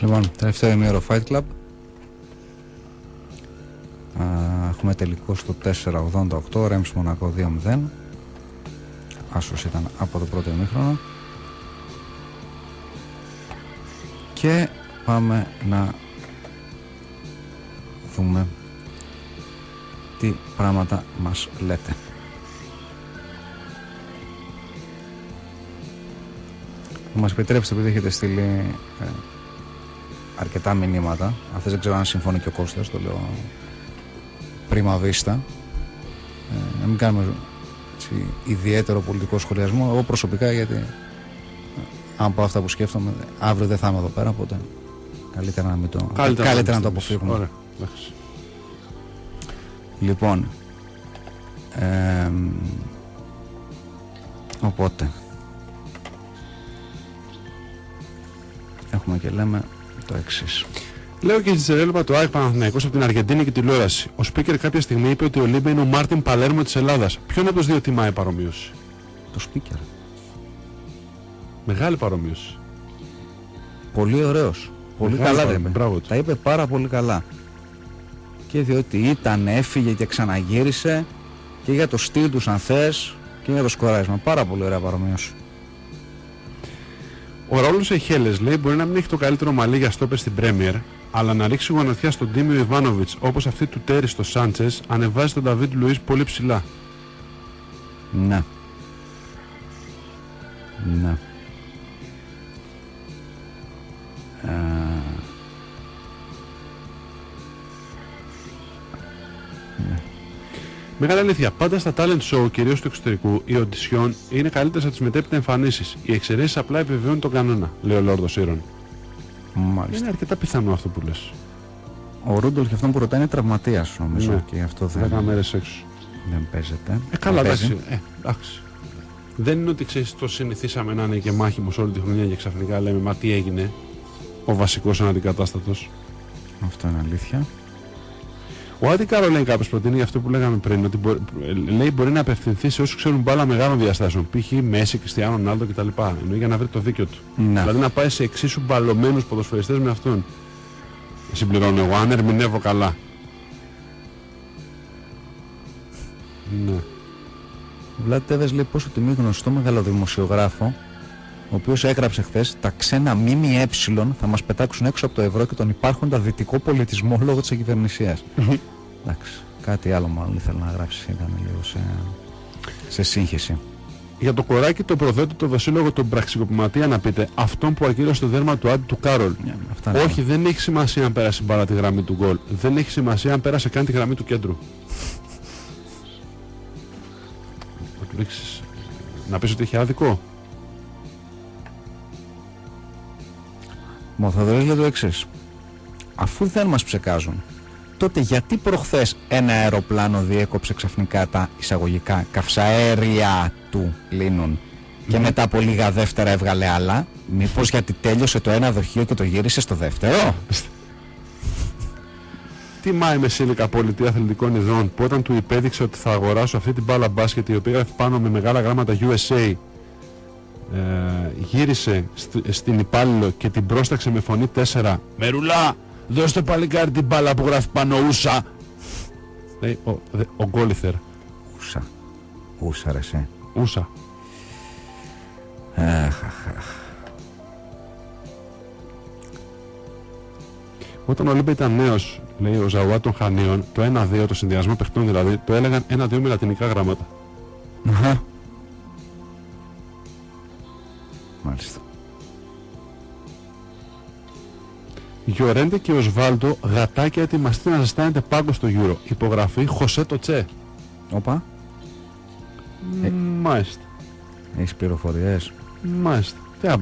Λοιπόν, τελευταίο ημίωρο Fight Club. Έχουμε τελικό στο 4.88, Ρέμς Μονακό 2-0. Άσος ήταν από το πρώτο ημίχρονο. Και πάμε να δούμε τι πράγματα μας λέτε. Θα μας επιτρέψετε, επειδή έχετε στείλει αρκετά μηνύματα, αυτές δεν ξέρω αν συμφωνεί και ο Κώστας, το λέω πρίμα βίστα, να μην κάνουμε έτσι ιδιαίτερο πολιτικό σχολιασμό. Εγώ προσωπικά, γιατί αν πω αυτά που σκέφτομαι, αύριο δεν θα είμαι εδώ πέρα, οπότε καλύτερα να μην το, καλύτερα να το αποφύγουμε. Ωραία. Λοιπόν, οπότε έχουμε και λέμε το εξής. Λέω και στην Ελέμπα του ΑΕΚ Παναθηναϊκός από την Αργεντίνη και τηλεόραση. Ο σπίκερ κάποια στιγμή είπε ότι ο Λίμπε είναι ο Μάρτιν Παλέρμο της Ελλάδας. Ποιον από τους δύο τιμάει παρομοίωση? Το σπίκερ. Μεγάλη παρομοίωση. Πολύ ωραίος. Πολύ καλά τα είπε. Τα είπε πάρα πολύ καλά. Και διότι ήταν, έφυγε και ξαναγύρισε, και για το στυλ τους αν θες, και για το σκοράρισμα. Πάρα πολύ ωραία παρομοίωση. Ο Ραούλος Εχέλες λέει: μπορεί να μην έχει το καλύτερο μαλλί για στόπερ στην Πρέμιερ, αλλά να ρίξει γονατιά στον Τίμιο Ιβάνοβιτς όπως αυτή του Τέρι στο Σάντσες ανεβάζει τον Νταβίτ Λουίς πολύ ψηλά. Ναι. Ναι. Μεγάλη αλήθεια, πάντα στα talent show, κυρίως του εξωτερικού, οι οντισιόν είναι καλύτερες από τις μετέπειτα εμφανίσεις. Οι εξαιρέσεις απλά επιβεβαιώνουν τον κανόνα, λέει ο Λόρδος Ήρων. Μάλιστα. Είναι αρκετά πιθανό αυτό που λες. Ο Ρούντολφ και αυτό που ρωτάει είναι τραυματίας, νομίζω. Ναι. Και αυτό δεν... 10 μέρες έξω. Δεν παίζεται. Καλά, εντάξει. Δεν είναι ότι ξέρεις, το συνηθίσαμε να είναι και μάχημος όλη τη χρονιά και ξαφνικά λέμε μα τι έγινε. Ο βασικός αναντικατάστατος. Αυτό είναι αλήθεια. Ο Άντι Κάρολ λέει κάποιος προτείνει αυτό που λέγαμε πριν, ότι μπορεί να απευθυνθεί σε όσους ξέρουν μπάλα μεγάλων διαστάσεων. Π.χ. Μέση, Κριστιάνο Ρονάλντο κτλ. Εννοεί για να βρει το δίκιο του. Να. Δηλαδή να πάει σε εξίσου μπαλωμένους ποδοσφαιριστές με αυτόν. Συμπληρώνω εγώ, αν ερμηνεύω καλά. Ναι. Ο Βλάτι Τέβες λέει πόσο τιμή γνωστό μεγάλο δημοσιογράφο ο οποίος έγραψε χθες: τα ξένα ΜΜΕ θα μας πετάξουν έξω από το ευρώ και τον υπάρχοντα δυτικό πολιτισμό λόγω της κυβερνησίας. Εντάξει, κάτι άλλο μάλλον ήθελα να γράψει, ήταν λίγο σε σύγχυση. Για το κοράκι, το προδότο, το βασίλογο, τον πραξικοπηματία να πείτε. Αυτόν που ακύρωσε το δέρμα του Άντι του Κάρολ. Yeah, όχι, δεν έχει σημασία αν πέρασε παρά τη γραμμή του γκολ. Δεν έχει σημασία αν πέρασε καν τη γραμμή του κέντρου. Να πεις ότι έχει άδικο. Μοθαδρός λέει το εξής: αφού δεν μας ψεκάζουν, τότε γιατί προχθές ένα αεροπλάνο διέκοψε ξαφνικά τα εισαγωγικά καυσαέρια του Λίνων και μετά από λίγα δεύτερα έβγαλε άλλα? Μήπως γιατί τέλειωσε το ένα δοχείο και το γύρισε στο δεύτερο? Τι μάει με σύλληκα πολιτεία αθλητικών ειδών που όταν του υπέδειξε ότι θα αγοράσω αυτή την μπάλα μπάσκετ η οποία γράφει πάνω με μεγάλα γράμματα USA, γύρισε στην υπάλληλο και την πρόσταξε με φωνή 4 «Μερουλά, δώσ' το παλικάρι την μπάλα που γράφει πάνω ούσα». Λέει ο γκόλιθερ. Ούσα. Ούσα ρε σε. Ούσα. Όταν ο Ολύμπια ήταν νέος, λέει ο Ζαουά των Χανίων, το 1-2, το συνδυασμό παιχτών δηλαδή, το έλεγαν 1-2 με λατινικά γράμματα. Μάλιστα. Γιορέντε και Οσβάλντο, γατάκια, ετοιμαστεί να ζεστάνετε πάγκο στο Euro. Υπογραφή Χωσέ το Τσε. Όπα. Μάλιστα. Έχεις πληροφορίες? Μάλιστα.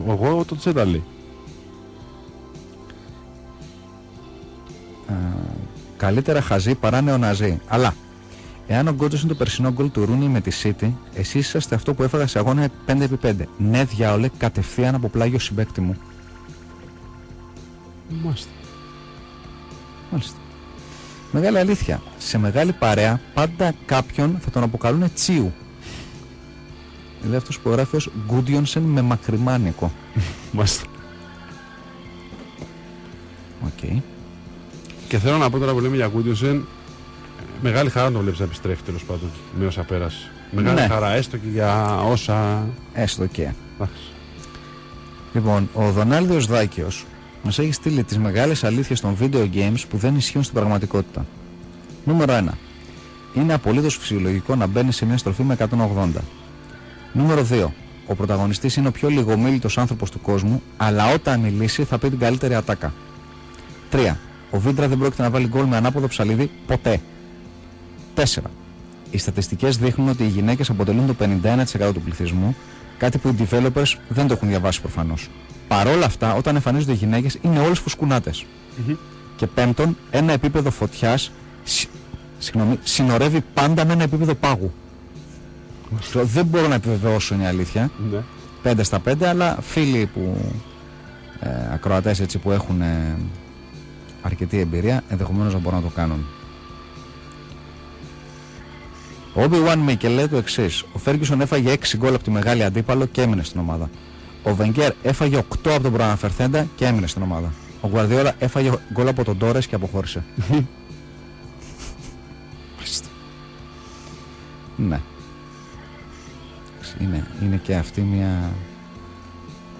Εγώ το Τσε τα λέει. Καλύτερα χαζί παρά νεοναζί. Αλλά εάν ο Γκόντζος είναι το περσινό γκολ του Ρούνι με τη City, εσείς είσαστε αυτό που έφαγα σε αγώνα 5x5. Ναι, διάολε, κατευθείαν από πλάγιο συμπαίκτη μου. Μάλιστα. Μάλιστα. Μεγάλη αλήθεια. Σε μεγάλη παρέα πάντα κάποιον θα τον αποκαλούν τσίου. Λέει αυτός που γράφει ως Γκούντιονσεν με μακριμάνικο. Μάλιστα. Οκ. Και θέλω να πω τώρα που λέμε για Γκούντιονσεν, μεγάλη χαρά να το βλέπεις να επιστρέφει τέλος πάντων με όσα πέρασε. Μεγάλη χαρά, έστω και για όσα. Έστω και. Λοιπόν, ο Δονάλδιος Δάκιος μας έχει στείλει τις μεγάλες αλήθειες των video games που δεν ισχύουν στην πραγματικότητα. Νούμερο 1. Είναι απολύτως φυσιολογικό να μπαίνει σε μια στροφή με 180. Νούμερο 2. Ο πρωταγωνιστής είναι ο πιο λιγομίλητος άνθρωπος του κόσμου, αλλά όταν μιλήσει θα πει την καλύτερη ατάκα. 3. Ο Βίντρα δεν πρόκειται να βάλει γκολ με ανάποδο ψαλίδι ποτέ. 4. Οι στατιστικές δείχνουν ότι οι γυναίκες αποτελούν το 51% του πληθυσμού, κάτι που οι developers δεν το έχουν διαβάσει προφανώς. Παρόλα αυτά, όταν εμφανίζονται οι γυναίκες, είναι όλες φουσκουνάτες. Και πέμπτον, ένα επίπεδο φωτιάς συνορεύει πάντα με ένα επίπεδο πάγου. Δεν μπορώ να επιβεβαιώσω, είναι η αλήθεια. 5 στα 5, αλλά φίλοι που ακροατές έτσι που έχουν αρκετή εμπειρία, ενδεχομένως να μπορούν να το κάνουν. Ο Obi-Wan Mikkel λέει το εξής: ο Ferguson έφαγε 6 γκολ από τη μεγάλη αντίπαλο και έμεινε στην ομάδα. Ο Wenger έφαγε 8 από τον προαναφερθέντα και έμεινε στην ομάδα. Ο Guardiola έφαγε γκολ από τον Torres και αποχώρησε. Ναι. Είναι και αυτή μια,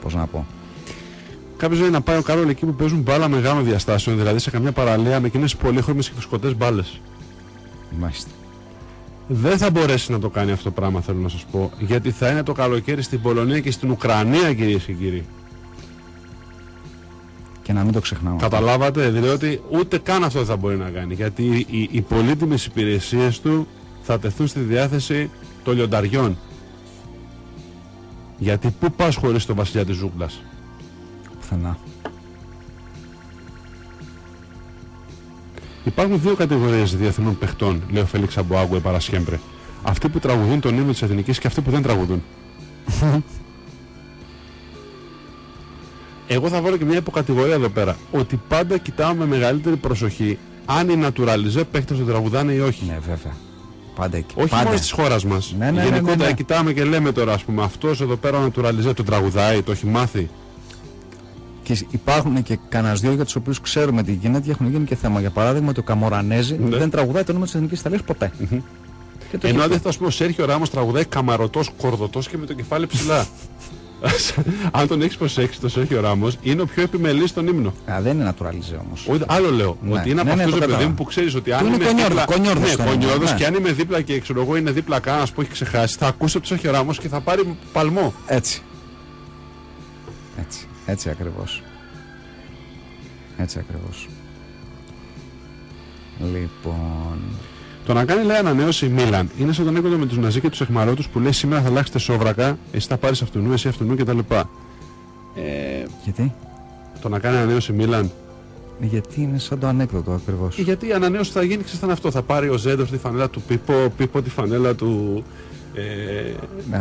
πώς να πω, κάποιος λέει να πάει ο Κάρολ εκεί που παίζουν μπάλα μεγάλων διαστάσεων, δηλαδή σε καμιά παραλία με εκείνες τις πολύχρωμες και φουσκωτές μπάλες. Μάλιστα. Δεν θα μπορέσει να το κάνει αυτό το πράγμα, θέλω να σας πω, γιατί θα είναι το καλοκαίρι στην Πολωνία και στην Ουκρανία, κυρίες και κύριοι. Και να μην το ξεχνάμε. Καταλάβατε, διότι ούτε καν αυτό δεν θα μπορεί να κάνει, γιατί οι πολύτιμες υπηρεσίες του θα τεθούν στη διάθεση των λιονταριών. Γιατί πού πας χωρίς τον βασιλιά της ζούγκλας? Πουθενά. Υπάρχουν δύο κατηγορίες διεθνών παιχτών, λέει ο Φέλιξ Αμπουάγκουε παρασχέμπρε. Αυτοί που τραγουδούν τον ύμνο της Εθνικής και αυτοί που δεν τραγουδούν. Εγώ θα βάλω και μια υποκατηγορία εδώ πέρα. Ότι πάντα κοιτάω με μεγαλύτερη προσοχή αν οι naturalize παίχτες το τραγουδάνε ή όχι. Ναι, βέβαια. Πάντα εκεί. Όχι πάντα. Μόνο στις χώρες μας. Ναι, γενικότερα ναι. Κοιτάμε και λέμε τώρα, ας πούμε, αυτός εδώ πέρα ο naturalize το τραγουδάει, το έχει μάθει. Και υπάρχουν και κανένας δύο για τους οποίους ξέρουμε τι γίνεται και έχουν γίνει και θέμα. Για παράδειγμα, ότι ο Καμορανέζη δεν τραγουδάει το όνομα της Εθνικής Ιταλίας ποτέ. Ενώ αντίθετα, ο Σέρχιο Ράμος τραγουδάει καμαρωτός, κορδωτός και με το κεφάλι ψηλά. Αν τον έχεις προσέξει, το Σέρχιο Ράμος είναι ο πιο επιμελής στον ύμνο. Α, δεν είναι naturalize όμως. Άλλο λέω. Ναι. Ότι είναι από αυτούς το παιδί μου που ξέρεις ότι αν είναι κονιόρδος και αν είμαι δίπλα και ξέρω εγώ είναι δίπλα κανένα που έχει ξεχάσει, θα ακούσει από το Σέρχιο Ράμος και θα πάρει παλμό. Έτσι. Έτσι ακριβώς. Λοιπόν. Το να κάνει λέει ανανέωση η Μίλαν είναι σαν τον έκοντα με τους Ναζί και τους αιχμαλώτους που λέει σήμερα θα αλλάξετε σόβρακα, εσύ θα πάρεις αυτονού, εσύ αυτονού κτλ. Γιατί? Το να κάνει ανανέωση η Μίλαν. Γιατί είναι σαν το ανέκδοτο ακριβώς. Γιατί η ανανέωση θα γίνει ξέσταν αυτό. Θα πάρει ο Ζέντορ τη φανέλα του Πίπο, ο Πίπο τη φανέλα του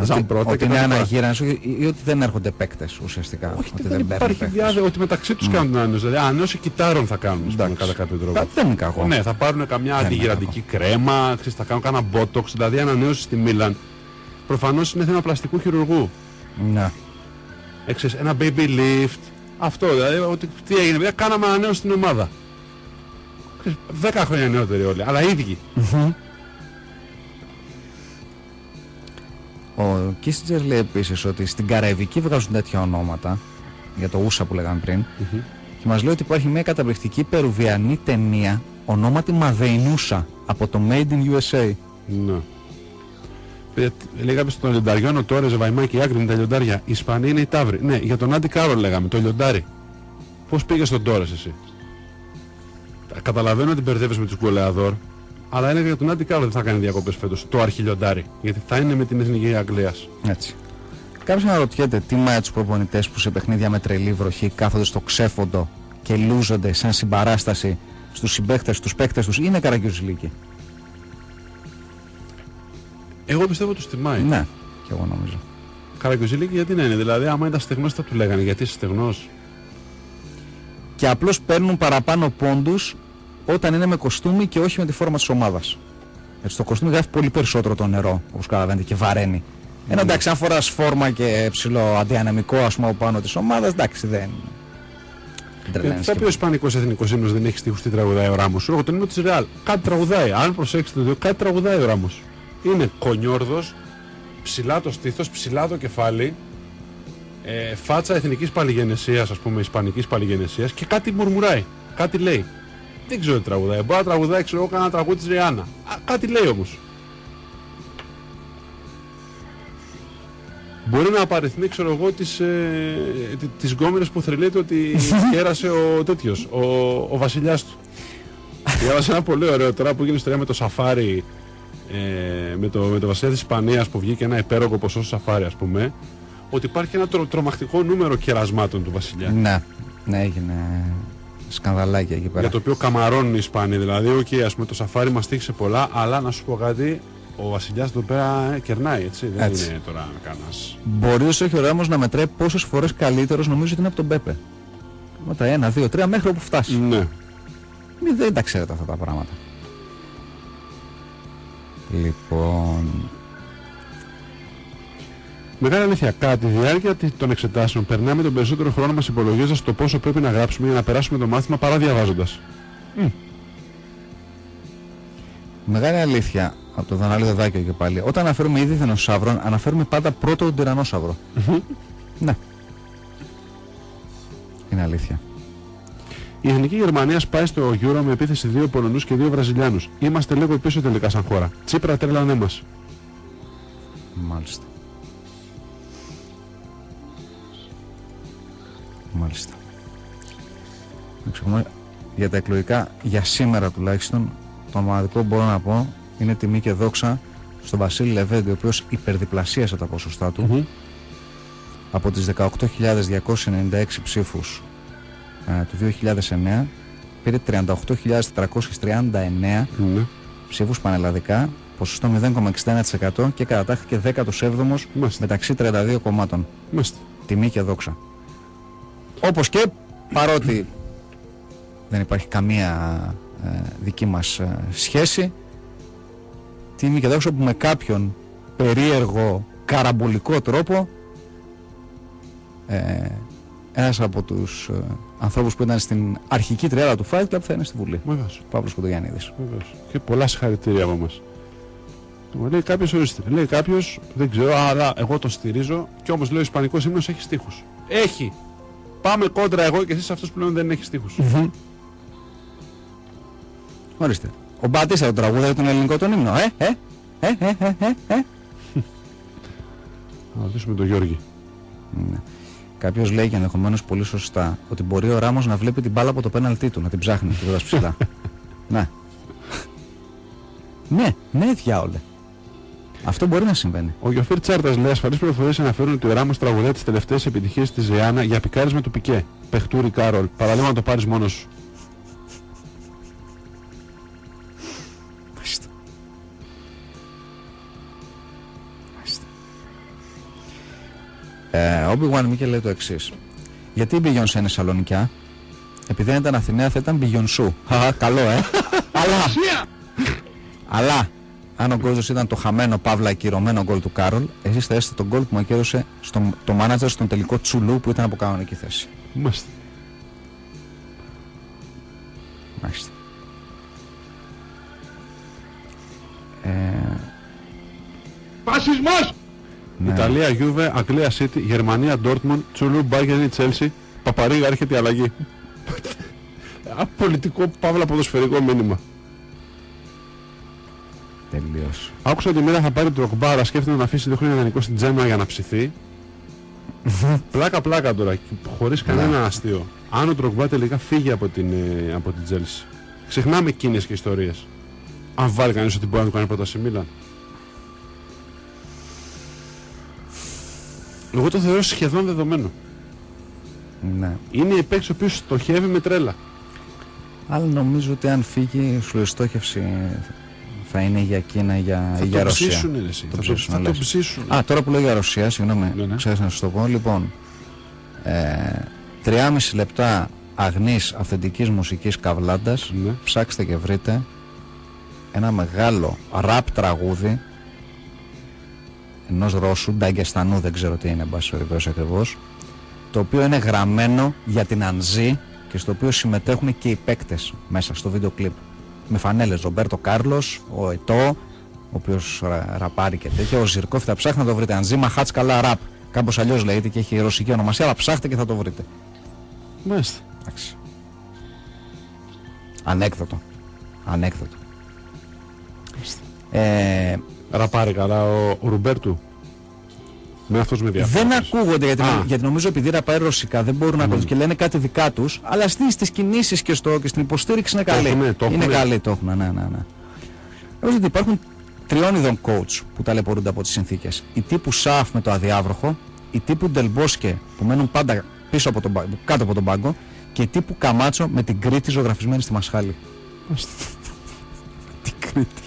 Ζαμπρότα. Ότι είναι αναγύρανση ή ότι δεν έρχονται παίκτες ουσιαστικά. Όχι, ότι δεν υπάρχει διάδειο ότι μεταξύ τους κάνουν την ανανέωση. Δηλαδή, ανανέωση κιτάρων θα κάνουν κατά κάποιο τρόπο. Δεν είναι κακό. Ναι, θα πάρουν καμιά αντιγυραντική κρέμα, θα κάνουν κάνα μπότοξ. Δηλαδή, ανανέωση στη Μίλαν προφανώς είναι θέμα πλαστικού χειρουργού. Ναι. Ένα baby lift. Αυτό δηλαδή, ότι τι έγινε, παιδιά, κάναμε ανανέωση στην ομάδα. 10 χρόνια νεότεροι όλοι, αλλά ίδιοι. Ο Κίστιτζερ λέει επίσης ότι στην Καραϊβική βγάζουν τέτοια ονόματα, για το Ούσα που λέγαμε πριν, και μας λέει ότι υπάρχει μια καταπληκτική περουβιανή ταινία ονόματι Μαδεϊνούσα από το Made in USA. Ναι. Λέγαμε στον λιονταριών ο Τόρες, Βαϊμάκη, η άκρη είναι τα λιοντάρια. Οι Ισπανοί είναι οι ταύροι. Ναι, για τον Άντι Κάρολ λέγαμε, το λιοντάρι. Πώς πήγες στον Τόρες εσύ? Καταλαβαίνω ότι μπερδεύεσαι με τους Γκολεαδόρ, αλλά έλεγα για τον Άντι Κάρολ δεν θα κάνει διακοπές φέτος. Το αρχιλιοντάρι. Γιατί θα είναι με την Εθνική Αγγλίας. Έτσι. Κάποιος αναρωτιέται τι μάει τους προπονητές που σε παιχνίδια με τρελή βροχή κάθονται στο ξέφοντο και λούζονται σαν συμπαράσταση στους συμπαίκτες, στους παίκτες τους. Είναι καραγκιουζηλίκοι. Εγώ πιστεύω τους τιμάει. Ναι, και εγώ νομίζω. Καραγκιουζηλίκη γιατί να είναι, δηλαδή άμα ήταν στεγνός θα του λέγανε γιατί είσαι στεγνός. Και απλώς παίρνουν παραπάνω πόντους όταν είναι με κοστούμι και όχι με τη φόρμα της ομάδας. Έτσι το κοστούμι γράφει πολύ περισσότερο το νερό, όπως καταλαβαίνετε, και βαραίνει. Ενώ εντάξει, αν φοράς φόρμα και ψηλό αντιαναμικό ας πούμε από πάνω της ομάδας, εντάξει δεν... Θα πει ο Ισπανικός Εθνικός Ύμνος δεν έχει στίχους, τι τραγουδάει ο Ράμος? Εγώ τον ύμνο της Ρεάλ. Κάτι τραγουδάει, αν προσέξετε το κάτι τραγουδάει ο Ράμος. Είναι κονιόρδος, ψηλά το στήθος, ψηλά το κεφάλι, φάτσα εθνικής παλιγενεσίας, ας πούμε, ισπανικής παλιγενεσίας, και κάτι μουρμουράει, κάτι λέει. Δεν ξέρω τι τραγουδάει, μπορεί να τραγουδάει, ξέρω εγώ, κανένα τραγούδι της Ριάννα. Κάτι λέει όμως. Μπορεί να απαριθμεί, ξέρω εγώ, τις γκόμενες που θρυλείται ότι κέρασε ο τέτοιος, ο βασιλιάς του. Διάβασα ένα πολύ ωραίο τώρα που γίνεται ιστορία με το σαφάρι. Με το βασιλιά της Ισπανίας που βγήκε ένα υπέροχο ποσό στο σαφάρι, ας πούμε, ότι υπάρχει ένα τρομακτικό νούμερο κερασμάτων του βασιλιά. Ναι, έγινε σκανδαλάκια εκεί πέρα. Για το οποίο καμαρώνουν οι Ισπανοί. Δηλαδή, okay, ας πούμε, το σαφάρι μας τύχησε πολλά, αλλά να σου πω κάτι, ο βασιλιάς εδώ πέρα κερνάει, έτσι. Δεν είναι τώρα κανένας. Μπορεί ο Σέρχιο Ράμος να μετράει πόσες φορές καλύτερος νομίζω ότι είναι από τον Πέπε. Μετά 1, 2, 3 μέχρι όπου φτάσει. Ναι. Δεν τα ξέρετε αυτά τα πράγματα. Λοιπόν. Μεγάλη αλήθεια. Κατά τη διάρκεια των εξετάσεων, περνάμε τον περισσότερο χρόνο μας υπολογίζοντας το πόσο πρέπει να γράψουμε για να περάσουμε το μάθημα παρά διαβάζοντας. Μεγάλη αλήθεια. Από το Δανάλη Δεδάκιο και πάλι. Όταν αναφέρουμε ήδη δεινοσαύρων, αναφέρουμε πάντα πρώτο τον τυρανόσαυρο. Ναι. Είναι αλήθεια. Η Εθνική Γερμανία σπάει στο Euro με επίθεση 2 Πολωνούς και 2 Βραζιλιάνους. Είμαστε λίγο πίσω τελικά σαν χώρα. Τσίπρα τρέλανε μας. Μάλιστα. Για τα εκλογικά, για σήμερα τουλάχιστον, το μοναδικό που μπορώ να πω είναι τιμή και δόξα στον Βασίλη Λεβέντη, ο οποίος υπερδιπλασίασε τα ποσοστά του. Από τις 18.296 ψήφους του 2009 πήρε 38.439 ψήφους πανελλαδικά, ποσοστό 0,61% και κατατάχθηκε 17ος μεταξύ 32 κομμάτων. Τιμή και δόξα. Όπως και παρότι δεν υπάρχει καμία δική μας σχέση, τιμή και δόξα που με κάποιον περίεργο καραμπολικό τρόπο ένας από τους ανθρώπους που ήταν στην αρχική τριάδα του Fight Lab θα είναι στη Βουλή. Παύλος Κοντογιαννίδης. Και πολλά συγχαρητήρια από μας. Μου λέει κάποιος, ορίστε. Λέει κάποιος, δεν ξέρω, αλλά εγώ το στηρίζω. Και όμως λέει ο ισπανικός ύμνος έχει στίχους. Έχει. Πάμε κόντρα εγώ και εσείς αυτός που λένε δεν έχει στίχους. Ορίστε. Ο Μπατίστα το τραγούδι τον ελληνικό τον ύμνο. Να ρωτήσουμε τον Γιώργη. Ναι. Κάποιος λέει και ενδεχομένως πολύ σωστά ότι μπορεί ο Ράμος να βλέπει την μπάλα από το πέναλτί του, να την ψάχνει, την βάζει ψηλά. Ναι. Ναι, ναι, διάολε. Αυτό μπορεί να συμβαίνει. Ο Γιωφίρ Τσάρτας λέει: ασφαλείς πληροφορίες αναφέρουν ότι ο Ράμος τραγουδάει τις τελευταίες επιτυχίες της Ριάννα για πικάρισμα του Πικέ. Πεχτούρι Κάρολ. Παραλίγο να το πάρεις μόνος σου. Ο Obi-Wan Mikel λέει το εξής. Γιατί η Beyoncé είναι Σαλονικιά? Επειδή δεν ήταν Αθηναία θα ήταν Beyoncé. Καλό, αλλά αν ο κόσμος ήταν το χαμένο παύλα ακυρωμένο γκολ του Κάρολ, εσείς θα έστειλε τον γκολ που μακέρωσε το μάνατζερ στον τελικό Τσουλού που ήταν από κανονική θέση. Μάλιστα. Μάλιστα. Φασισμός! Ναι. Ιταλία, Γιούβε, Αγγλία, City, Γερμανία, Ντόρτμουντ, Τσουλού, Μπάγκερν, Τσέλσι, Παπαρίγα, έρχεται η αλλαγή. Απολυτικό παύλα ποδοσφαιρικό μήνυμα. Τελείως. Άκουσα ότι η μέρα θα πάρει το Ροκμπάρα, σκέφτεται να αφήσει 2 χρόνια δανεικό στην Τζέμα για να ψηθεί. Πλάκα-πλάκα τώρα, χωρίς κανένα αστείο. Αν ο Ροκμπάρα τελικά φύγει από την Τζέλσι. Ξεχνάμε εκείνες και ιστορίες. Αν βάλει κανείς ότι μπορεί να του κάνει πρόταση Μίλαν. Εγώ το θεωρώ σχεδόν δεδομένο. Ναι. Είναι η παίκτης ο οποίος στοχεύει με τρέλα. Αλλά νομίζω ότι αν φύγει, σου λέει στόχευση θα είναι για Κίνα ή για Ρωσία. Ψήσουν, θα το ψήσουν. Α, τώρα που λέω για Ρωσία, συγγνώμη, ναι. Ξέρεις να σου το πω. Λοιπόν, 3,5 λεπτά αγνής αυθεντικής μουσικής καβλάντας. Ναι. Ψάξτε και βρείτε ένα μεγάλο ραπ τραγούδι ενός Ρώσου, Νταγκεστανού, δεν ξέρω τι είναι, μπας ακριβώς, το οποίο είναι γραμμένο για την Ανζή και στο οποίο συμμετέχουν και οι παίκτες μέσα στο βίντεο κλιπ. Με φανέλες, Ρομπέρτο Κάρλος, ο Ετώ, ο οποίος ραπάρει και τέτοια, ο Ζιρκόφ, θα ψάχνει να το βρείτε. Ανζή Μαχάτσκαλα ραπ. Κάπως αλλιώς λέγεται και έχει ρωσική ονομασία, αλλά ψάχτε και θα το βρείτε. Μάλιστα. Εντάξει. Ανέκδοτο. Ανέκδοτο. Ραπάρει καλά ο Ρουμπέρτου. Με αυτός με διάφορα. Δεν ακούγονται γιατί νομίζω επειδή ραπάρει ρωσικά δεν μπορούν να ακούγονται και λένε κάτι δικά τους, αλλά στις κινήσεις και στην υποστήριξη είναι καλή. Είναι καλή, το έχουν. Ναι. Έχω ότι υπάρχουν 3 ειδών coach που ταλαιπωρούνται από τις συνθήκες. Οι τύπου Σαφ με το αδιάβροχο, οι τύπου Ντελμπόσκε που μένουν πάντα πίσω από κάτω από τον πάγκο και οι τύπου Καμάτσο με την Κρήτη ζωγραφισμένη στη μασχάλη. Την Κρήτη.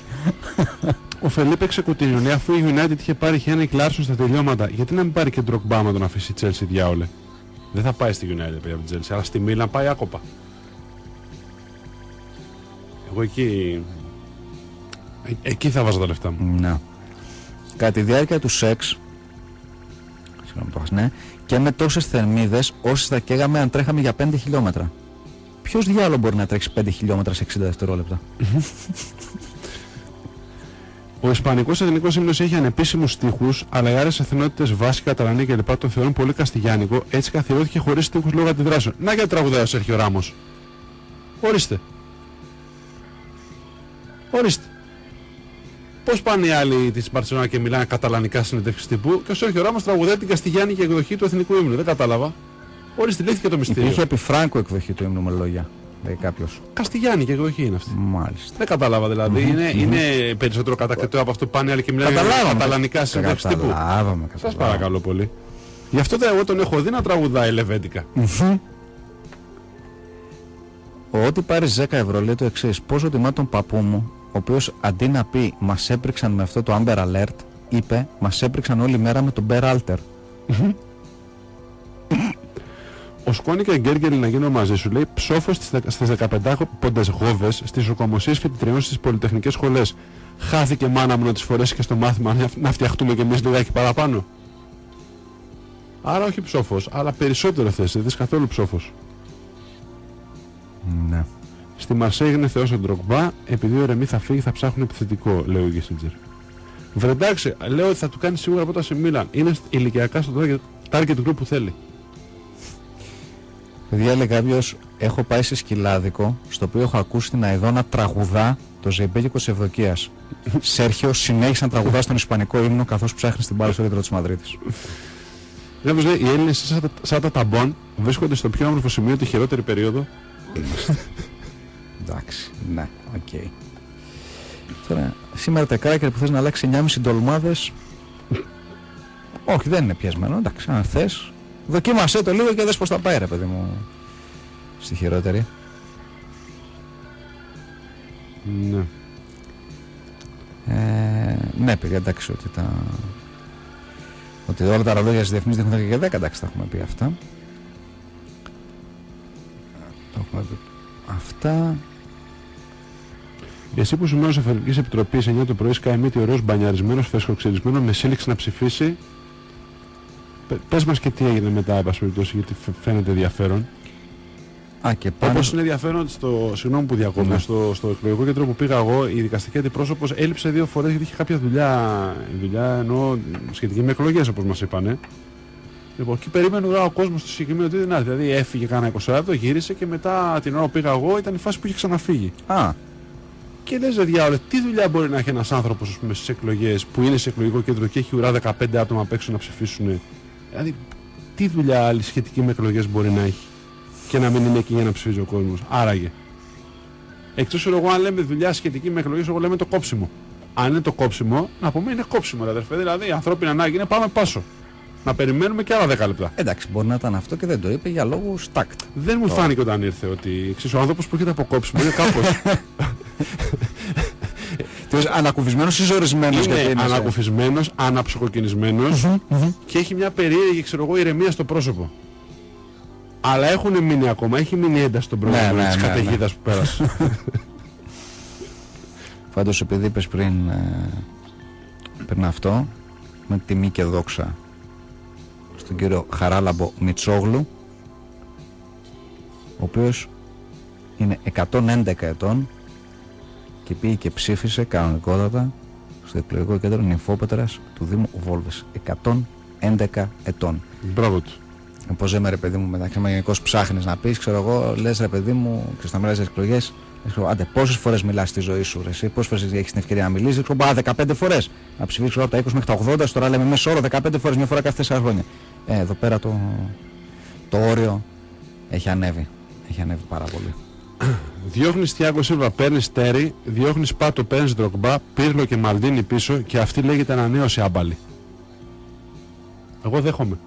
Ο Φελίπε ξεκουτινιώνει αφού η United είχε πάρει Χένρι Κλάρσον στα τελειώματα. Γιατί να μην πάρει και Ντρογκμπά να τον αφήσει η Chelsea, διάολε. Δεν θα πάει στη United πια από την Chelsea, αλλά στη Μίλαν πάει άκοπα. Εγώ εκεί θα βάζω τα λεφτά μου. Να. Κατά τη διάρκεια του σεξ. Συγγνώμη, και με τόσες θερμίδες όσες θα καίγαμε αν τρέχαμε για 5 χιλιόμετρα. Ποιος διάολο μπορεί να τρέξει 5 χιλιόμετρα σε 60 δευτερόλεπτα? Ο ισπανικός εθνικός ύμνος έχει ανεπίσημους στίχους, αλλά οι άλλες εθνότητες, Βάσκοι, Καταλανοί κλπ. Το θεωρούν πολύ καστιγιάνικο, έτσι καθιερώθηκε χωρίς στίχους λόγω αντιδράσεων. Να για τραγουδάει ο Σέρχιο Ράμος. Ορίστε. Ορίστε. Πώς πάνε οι άλλοι της Μπαρτσελώνα και μιλάνε καταλανικά συνέντευξη τύπου, και ο Σέρχιο Ράμος τραγουδάει την καστιγιάνικη εκδοχή του εθνικού ύμνου. Δεν κατάλαβα. Ορίστε, λύθηκε το μυστήριο. Υπήρχε επί Φράγκο εκδοχή του ύμνου με λόγια. Καστιγιάννη και εκδοχή είναι αυτή. Μάλιστα. Δεν κατάλαβα δηλαδή. Είναι περισσότερο κατακτητό από αυτό που πάνε άλλοι και μιλάνε καταλανικά συνέντευξη τύπου. Καταλάβαμε. Σας παρακαλώ πολύ. Γι' αυτό εγώ τον έχω δει να τραγουδάει λεβέντικα. Ό,τι πάρει 10 ευρώ λέει το εξής. Πόσο τιμά τον παππού μου, ο οποίος αντί να πει μας έπριξαν με αυτό το Amber Alert, είπε μας έπριξαν όλη μέρα με τον Bear Alter. Ο Σκόνικα Γκέργελ να γίνω μαζί σου λέει ψόφος στις 15 πόντες γόβες στις οκομοσίες φοιτητριών στις πολυτεχνικές σχολές. Χάθηκε μάνα μου να τις φορέσει και στο μάθημα να φτιαχτούμε κι εμείς λιγάκι παραπάνω. Άρα όχι ψόφος, αλλά περισσότερο θέση, δεν είσαι καθόλου ψόφος. Ναι. Στη Μαρσέη είναι θεός ο Ντρογκμπά, επειδή ο Ρεμί θα φύγει θα ψάχνουν επιθετικό, λέει ο Γκέσιτζερ. Βρεντάξε, λέω ότι θα του κάνει σίγουρα πρόταση Μίλαν. Είναι ηλικιακά στο target group που θέλει. Διάλεγε κάποιος, έχω πάει σε σκυλάδικο, στο οποίο έχω ακούσει την Αιδώνα τραγουδά το ζεϊμπέκικο της Ευδοκίας. Σέρχιο, συνέχισε να τραγουδά στον ισπανικό ύμνο καθώς ψάχνει την μπάλα στο κέντρο της Μαδρίτης. Κάποιος λέει, οι Έλληνες σαν τα ταμπών βρίσκονται στο πιο όμορφο σημείο τη χειρότερη περίοδο. Εντάξει, ναι, οκ. Τώρα, σήμερα τα κράκερ που θες να αλλάξει 9,5 ντολμάδες. Όχι, δεν είναι πιασμένο, εντάξει, αν θες. Δοκίμασέ το λίγο και δες πως θα πάει, ρε παιδί μου. Στη χειρότερη. Ναι. Ναι, παιδιά, εντάξει, ότι τα... ότι όλα τα ρολόγια στις διεθνείς δείχνουν και 10, εντάξει, τα έχουμε πει αυτά. Τα έχουμε πει αυτά. Εσύ που σου μένω σε Αφελικής Επιτροπής 9 το πρωί σκάει μύτη ωραίος μπανιαρισμένος, φεσκοξυρισμένο, με σύλληξη να ψηφίσει. Πες μας και τι έγινε μετά, εν πάση περιπτώσει, γιατί φαίνεται ενδιαφέρον. Α, και πάνω... Όπως είναι ενδιαφέρον, συγγνώμη που διακόπτω, ναι. Στο εκλογικό κέντρο που πήγα εγώ, η δικαστική αντιπρόσωπος έλειψε 2 φορές γιατί είχε κάποια δουλειά ενώ σχετική με εκλογές, όπως μας είπανε. Λοιπόν, εκεί περίμενε ο κόσμος στο συγκεκριμένο τι δυνατή. Δηλαδή έφυγε κάνα 20 λεπτό, γύρισε και μετά την ώρα που πήγα εγώ ήταν η φάση που είχε ξαναφύγει. Α. Και λες, παιδιά, όλε, τι δουλειά μπορεί να έχει ένας άνθρωπος, ας πούμε, στις εκλογές που είναι σε εκλογικό κέντρο και έχει ουρά 15 άτομα απ' έξω να ψηφίσουν. Δηλαδή, τι δουλειά άλλη σχετική με εκλογές μπορεί να έχει και να μην είναι εκεί για να ψηφίζει ο κόσμος. Άραγε. Εκτός εγώ, αν λέμε δουλειά σχετική με εκλογές, εγώ λέμε το κόψιμο. Αν είναι το κόψιμο, να πούμε είναι κόψιμο, αδερφέ. Δηλαδή, η ανθρώπινη ανάγκη είναι πάμε πάσο. Να περιμένουμε και άλλα 10 λεπτά. Εντάξει, μπορεί να ήταν αυτό και δεν το είπε για λόγους τάκτ. Δεν μου φάνηκε όταν ήρθε ότι εξής, ο άνθρωπος που έρχεται από κόψιμο είναι κάπως. Ανακουφισμένος ή ζορισμένος? Είναι ανακουφισμένος, αναψυχοκινισμένος και έχει μια περίεργη, ξέρω εγώ, ηρεμία στο πρόσωπο. Αλλά έχουν μείνει ακόμα, έχει μείνει ένταση στον πρόσωπο της καταιγίδας που πέρασε. Πάντως, επειδή είπες πριν αυτό, με τιμή και δόξα στον κύριο Χαράλαμπο Μητσόγλου, ο οποίος είναι 111 ετών και πήγε και ψήφισε κανονικότατα στο εκλογικό κέντρο Νυμφόπετρας του Δήμου Βόλβες. 111 ετών. Μπράβο του. Πώς λέμε, ρε παιδί μου, μεταξύ μα γενικώς ψάχνεις να πεις, ξέρω εγώ, λες, ρε παιδί μου, και στα μιλάς για τις εκλογές, άντε πόσες φορές μιλάς στη ζωή σου, ρε, εσύ, πόσες φορές έχεις την ευκαιρία να μιλήσεις, ξέρω, 15 φορές. Να ψηφίσεις από τα 20 μέχρι τα 80, τώρα λέμε μέσο όρο 15 φορές, μια φορά κάθε 4 χρόνια. Εδώ πέρα το όριο έχει ανέβει. Έχει ανέβει πάρα πολύ. Διώχνεις Τιάγο Σίλβα, παίρνεις Τέρι, διώχνεις Πάτο, παίρνεις Ντρογκμπά, Πίρλο και Μαλντίνι πίσω και αυτή λέγεται ανανέωση άμπαλη. Εγώ δέχομαι.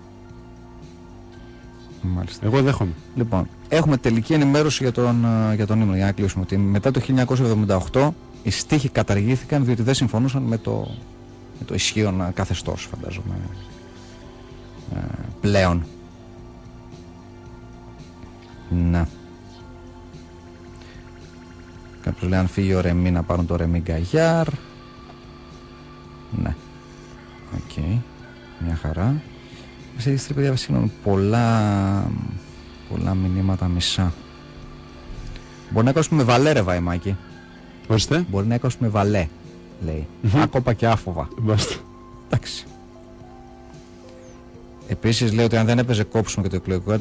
Μάλιστα. Εγώ δέχομαι. Λοιπόν, έχουμε τελική ενημέρωση για τον ύμνο, για να κλείσουμε. Ότι μετά το 1978 οι στίχοι καταργήθηκαν διότι δεν συμφωνούσαν με το ισχύον καθεστώς, φαντάζομαι, πλέον. Να. Κάποιος λέει, αν φύγει ο Ρεμί να πάρουν το Ρεμί Γκαγιάρ. Ναι. Οκ. Μια χαρά. Σε διστρή, παιδιά, συγγνώμη, πολλά μηνύματα μισά. Μπορεί να κόσουμε βαλέ, ρε Βαϊμάκη. Μπορείτε. Μπορεί να κόσουμε βαλέ, λέει. Άκοπα και άφοβα. Εντάξει. Επίσης λέει ότι αν δεν έπαιζε κόψιμο και το εκλογικό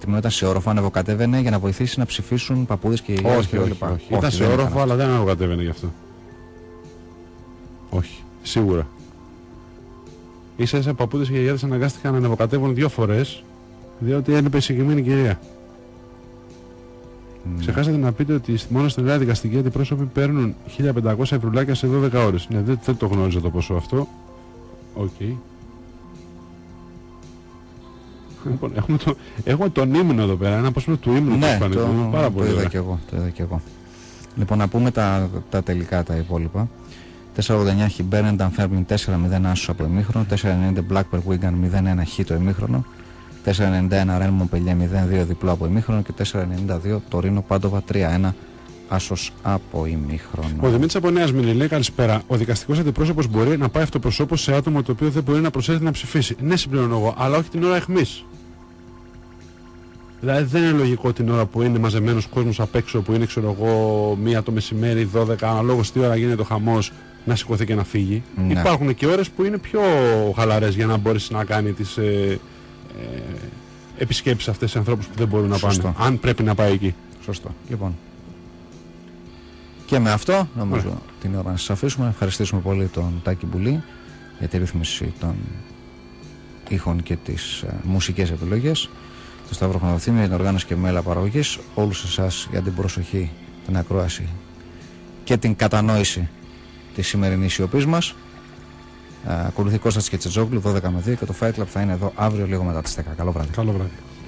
τμήμα ήταν σε όροφο, ανεβοκατέβαινε για να βοηθήσει να ψηφίσουν παππούδες και γυναίκες και λοιπά. Ήταν σε όροφο, αλλά δεν ανεβοκατέβαινε γι' αυτό. Όχι, σίγουρα. Ίσα-ίσα παππούδες και γιαγιάδες αναγκάστηκαν να ανεβοκατεύουν 2 φορές διότι έλειπε η συγκεκριμένη κυρία. Ξεχάσατε να πείτε ότι μόνο στην Ελλάδα δικαστικοί αντιπρόσωποι παίρνουν 1.500 ευρουλάκια σε 12 ώρες. Ναι, δεν το γνώριζα το ποσό αυτό. Οκ. Λοιπόν, έχουμε τον ύμνο εδώ πέρα, ένα απόσπασμα του ύμνου του Ισπανικού. Ναι, πάρα πολύ ωραία. Το είδα και εγώ. Λοιπόν, να πούμε τα τελικά, τα υπόλοιπα. 489 Χιμπέρνενταν Φέρμπιν 4-0 Άσους από ημίχρονο, 490 Blackburn Wigan 0-1 Χ το ημίχρονο, 491 Ρεν Μομπελιέ 0-2 διπλό από ημίχρονο και 492 Τωρίνο Πάντοβα 3-1 Άσος από ημίχρονο. Ο Δημήτρης από Νέας Μήνη λέει, καλησπέρα. Ο δικαστικός αντιπρόσωπος μπορεί να πάει αυτοπροσώπως σε άτομο το οποίο δεν μπορεί να προσέλθει να ψηφίσει. Ναι, συμπληρώνω εγώ, αλλά όχι την ώρα αιχμής. Δηλαδή δεν είναι λογικό την ώρα που είναι μαζεμένος κόσμος απ' έξω, που είναι, ξέρω εγώ, 1 το μεσημέρι, 12, αναλόγως τι ώρα γίνεται το χαμός, να σηκωθεί και να φύγει. Ναι. Υπάρχουν και ώρες που είναι πιο χαλαρές για να μπορείς να κάνει τις επισκέψεις αυτές σε ανθρώπους που δεν μπορούν Σωστό. Να πάνε. Αν πρέπει να πάει εκεί. Σωστό. Λοιπόν. Και με αυτό νομίζω την ώρα να σας αφήσουμε. Ευχαριστήσουμε πολύ τον Τάκι Μπουλή για τη ρύθμιση των ήχων και τις μουσικές επιλογές. Το Σταύρο Χονδροφήμου για την οργάνωση και μέλα παραγωγής. Όλους εσάς για την προσοχή, την ακρόαση και την κατανόηση της σημερινής σιωπής μας. Ακολουθεί Κώστας Τσετζόγλου 12 με 2 και το Fight Lab θα είναι εδώ αύριο λίγο μετά τις 10. Καλό βράδυ. Καλό βράδυ.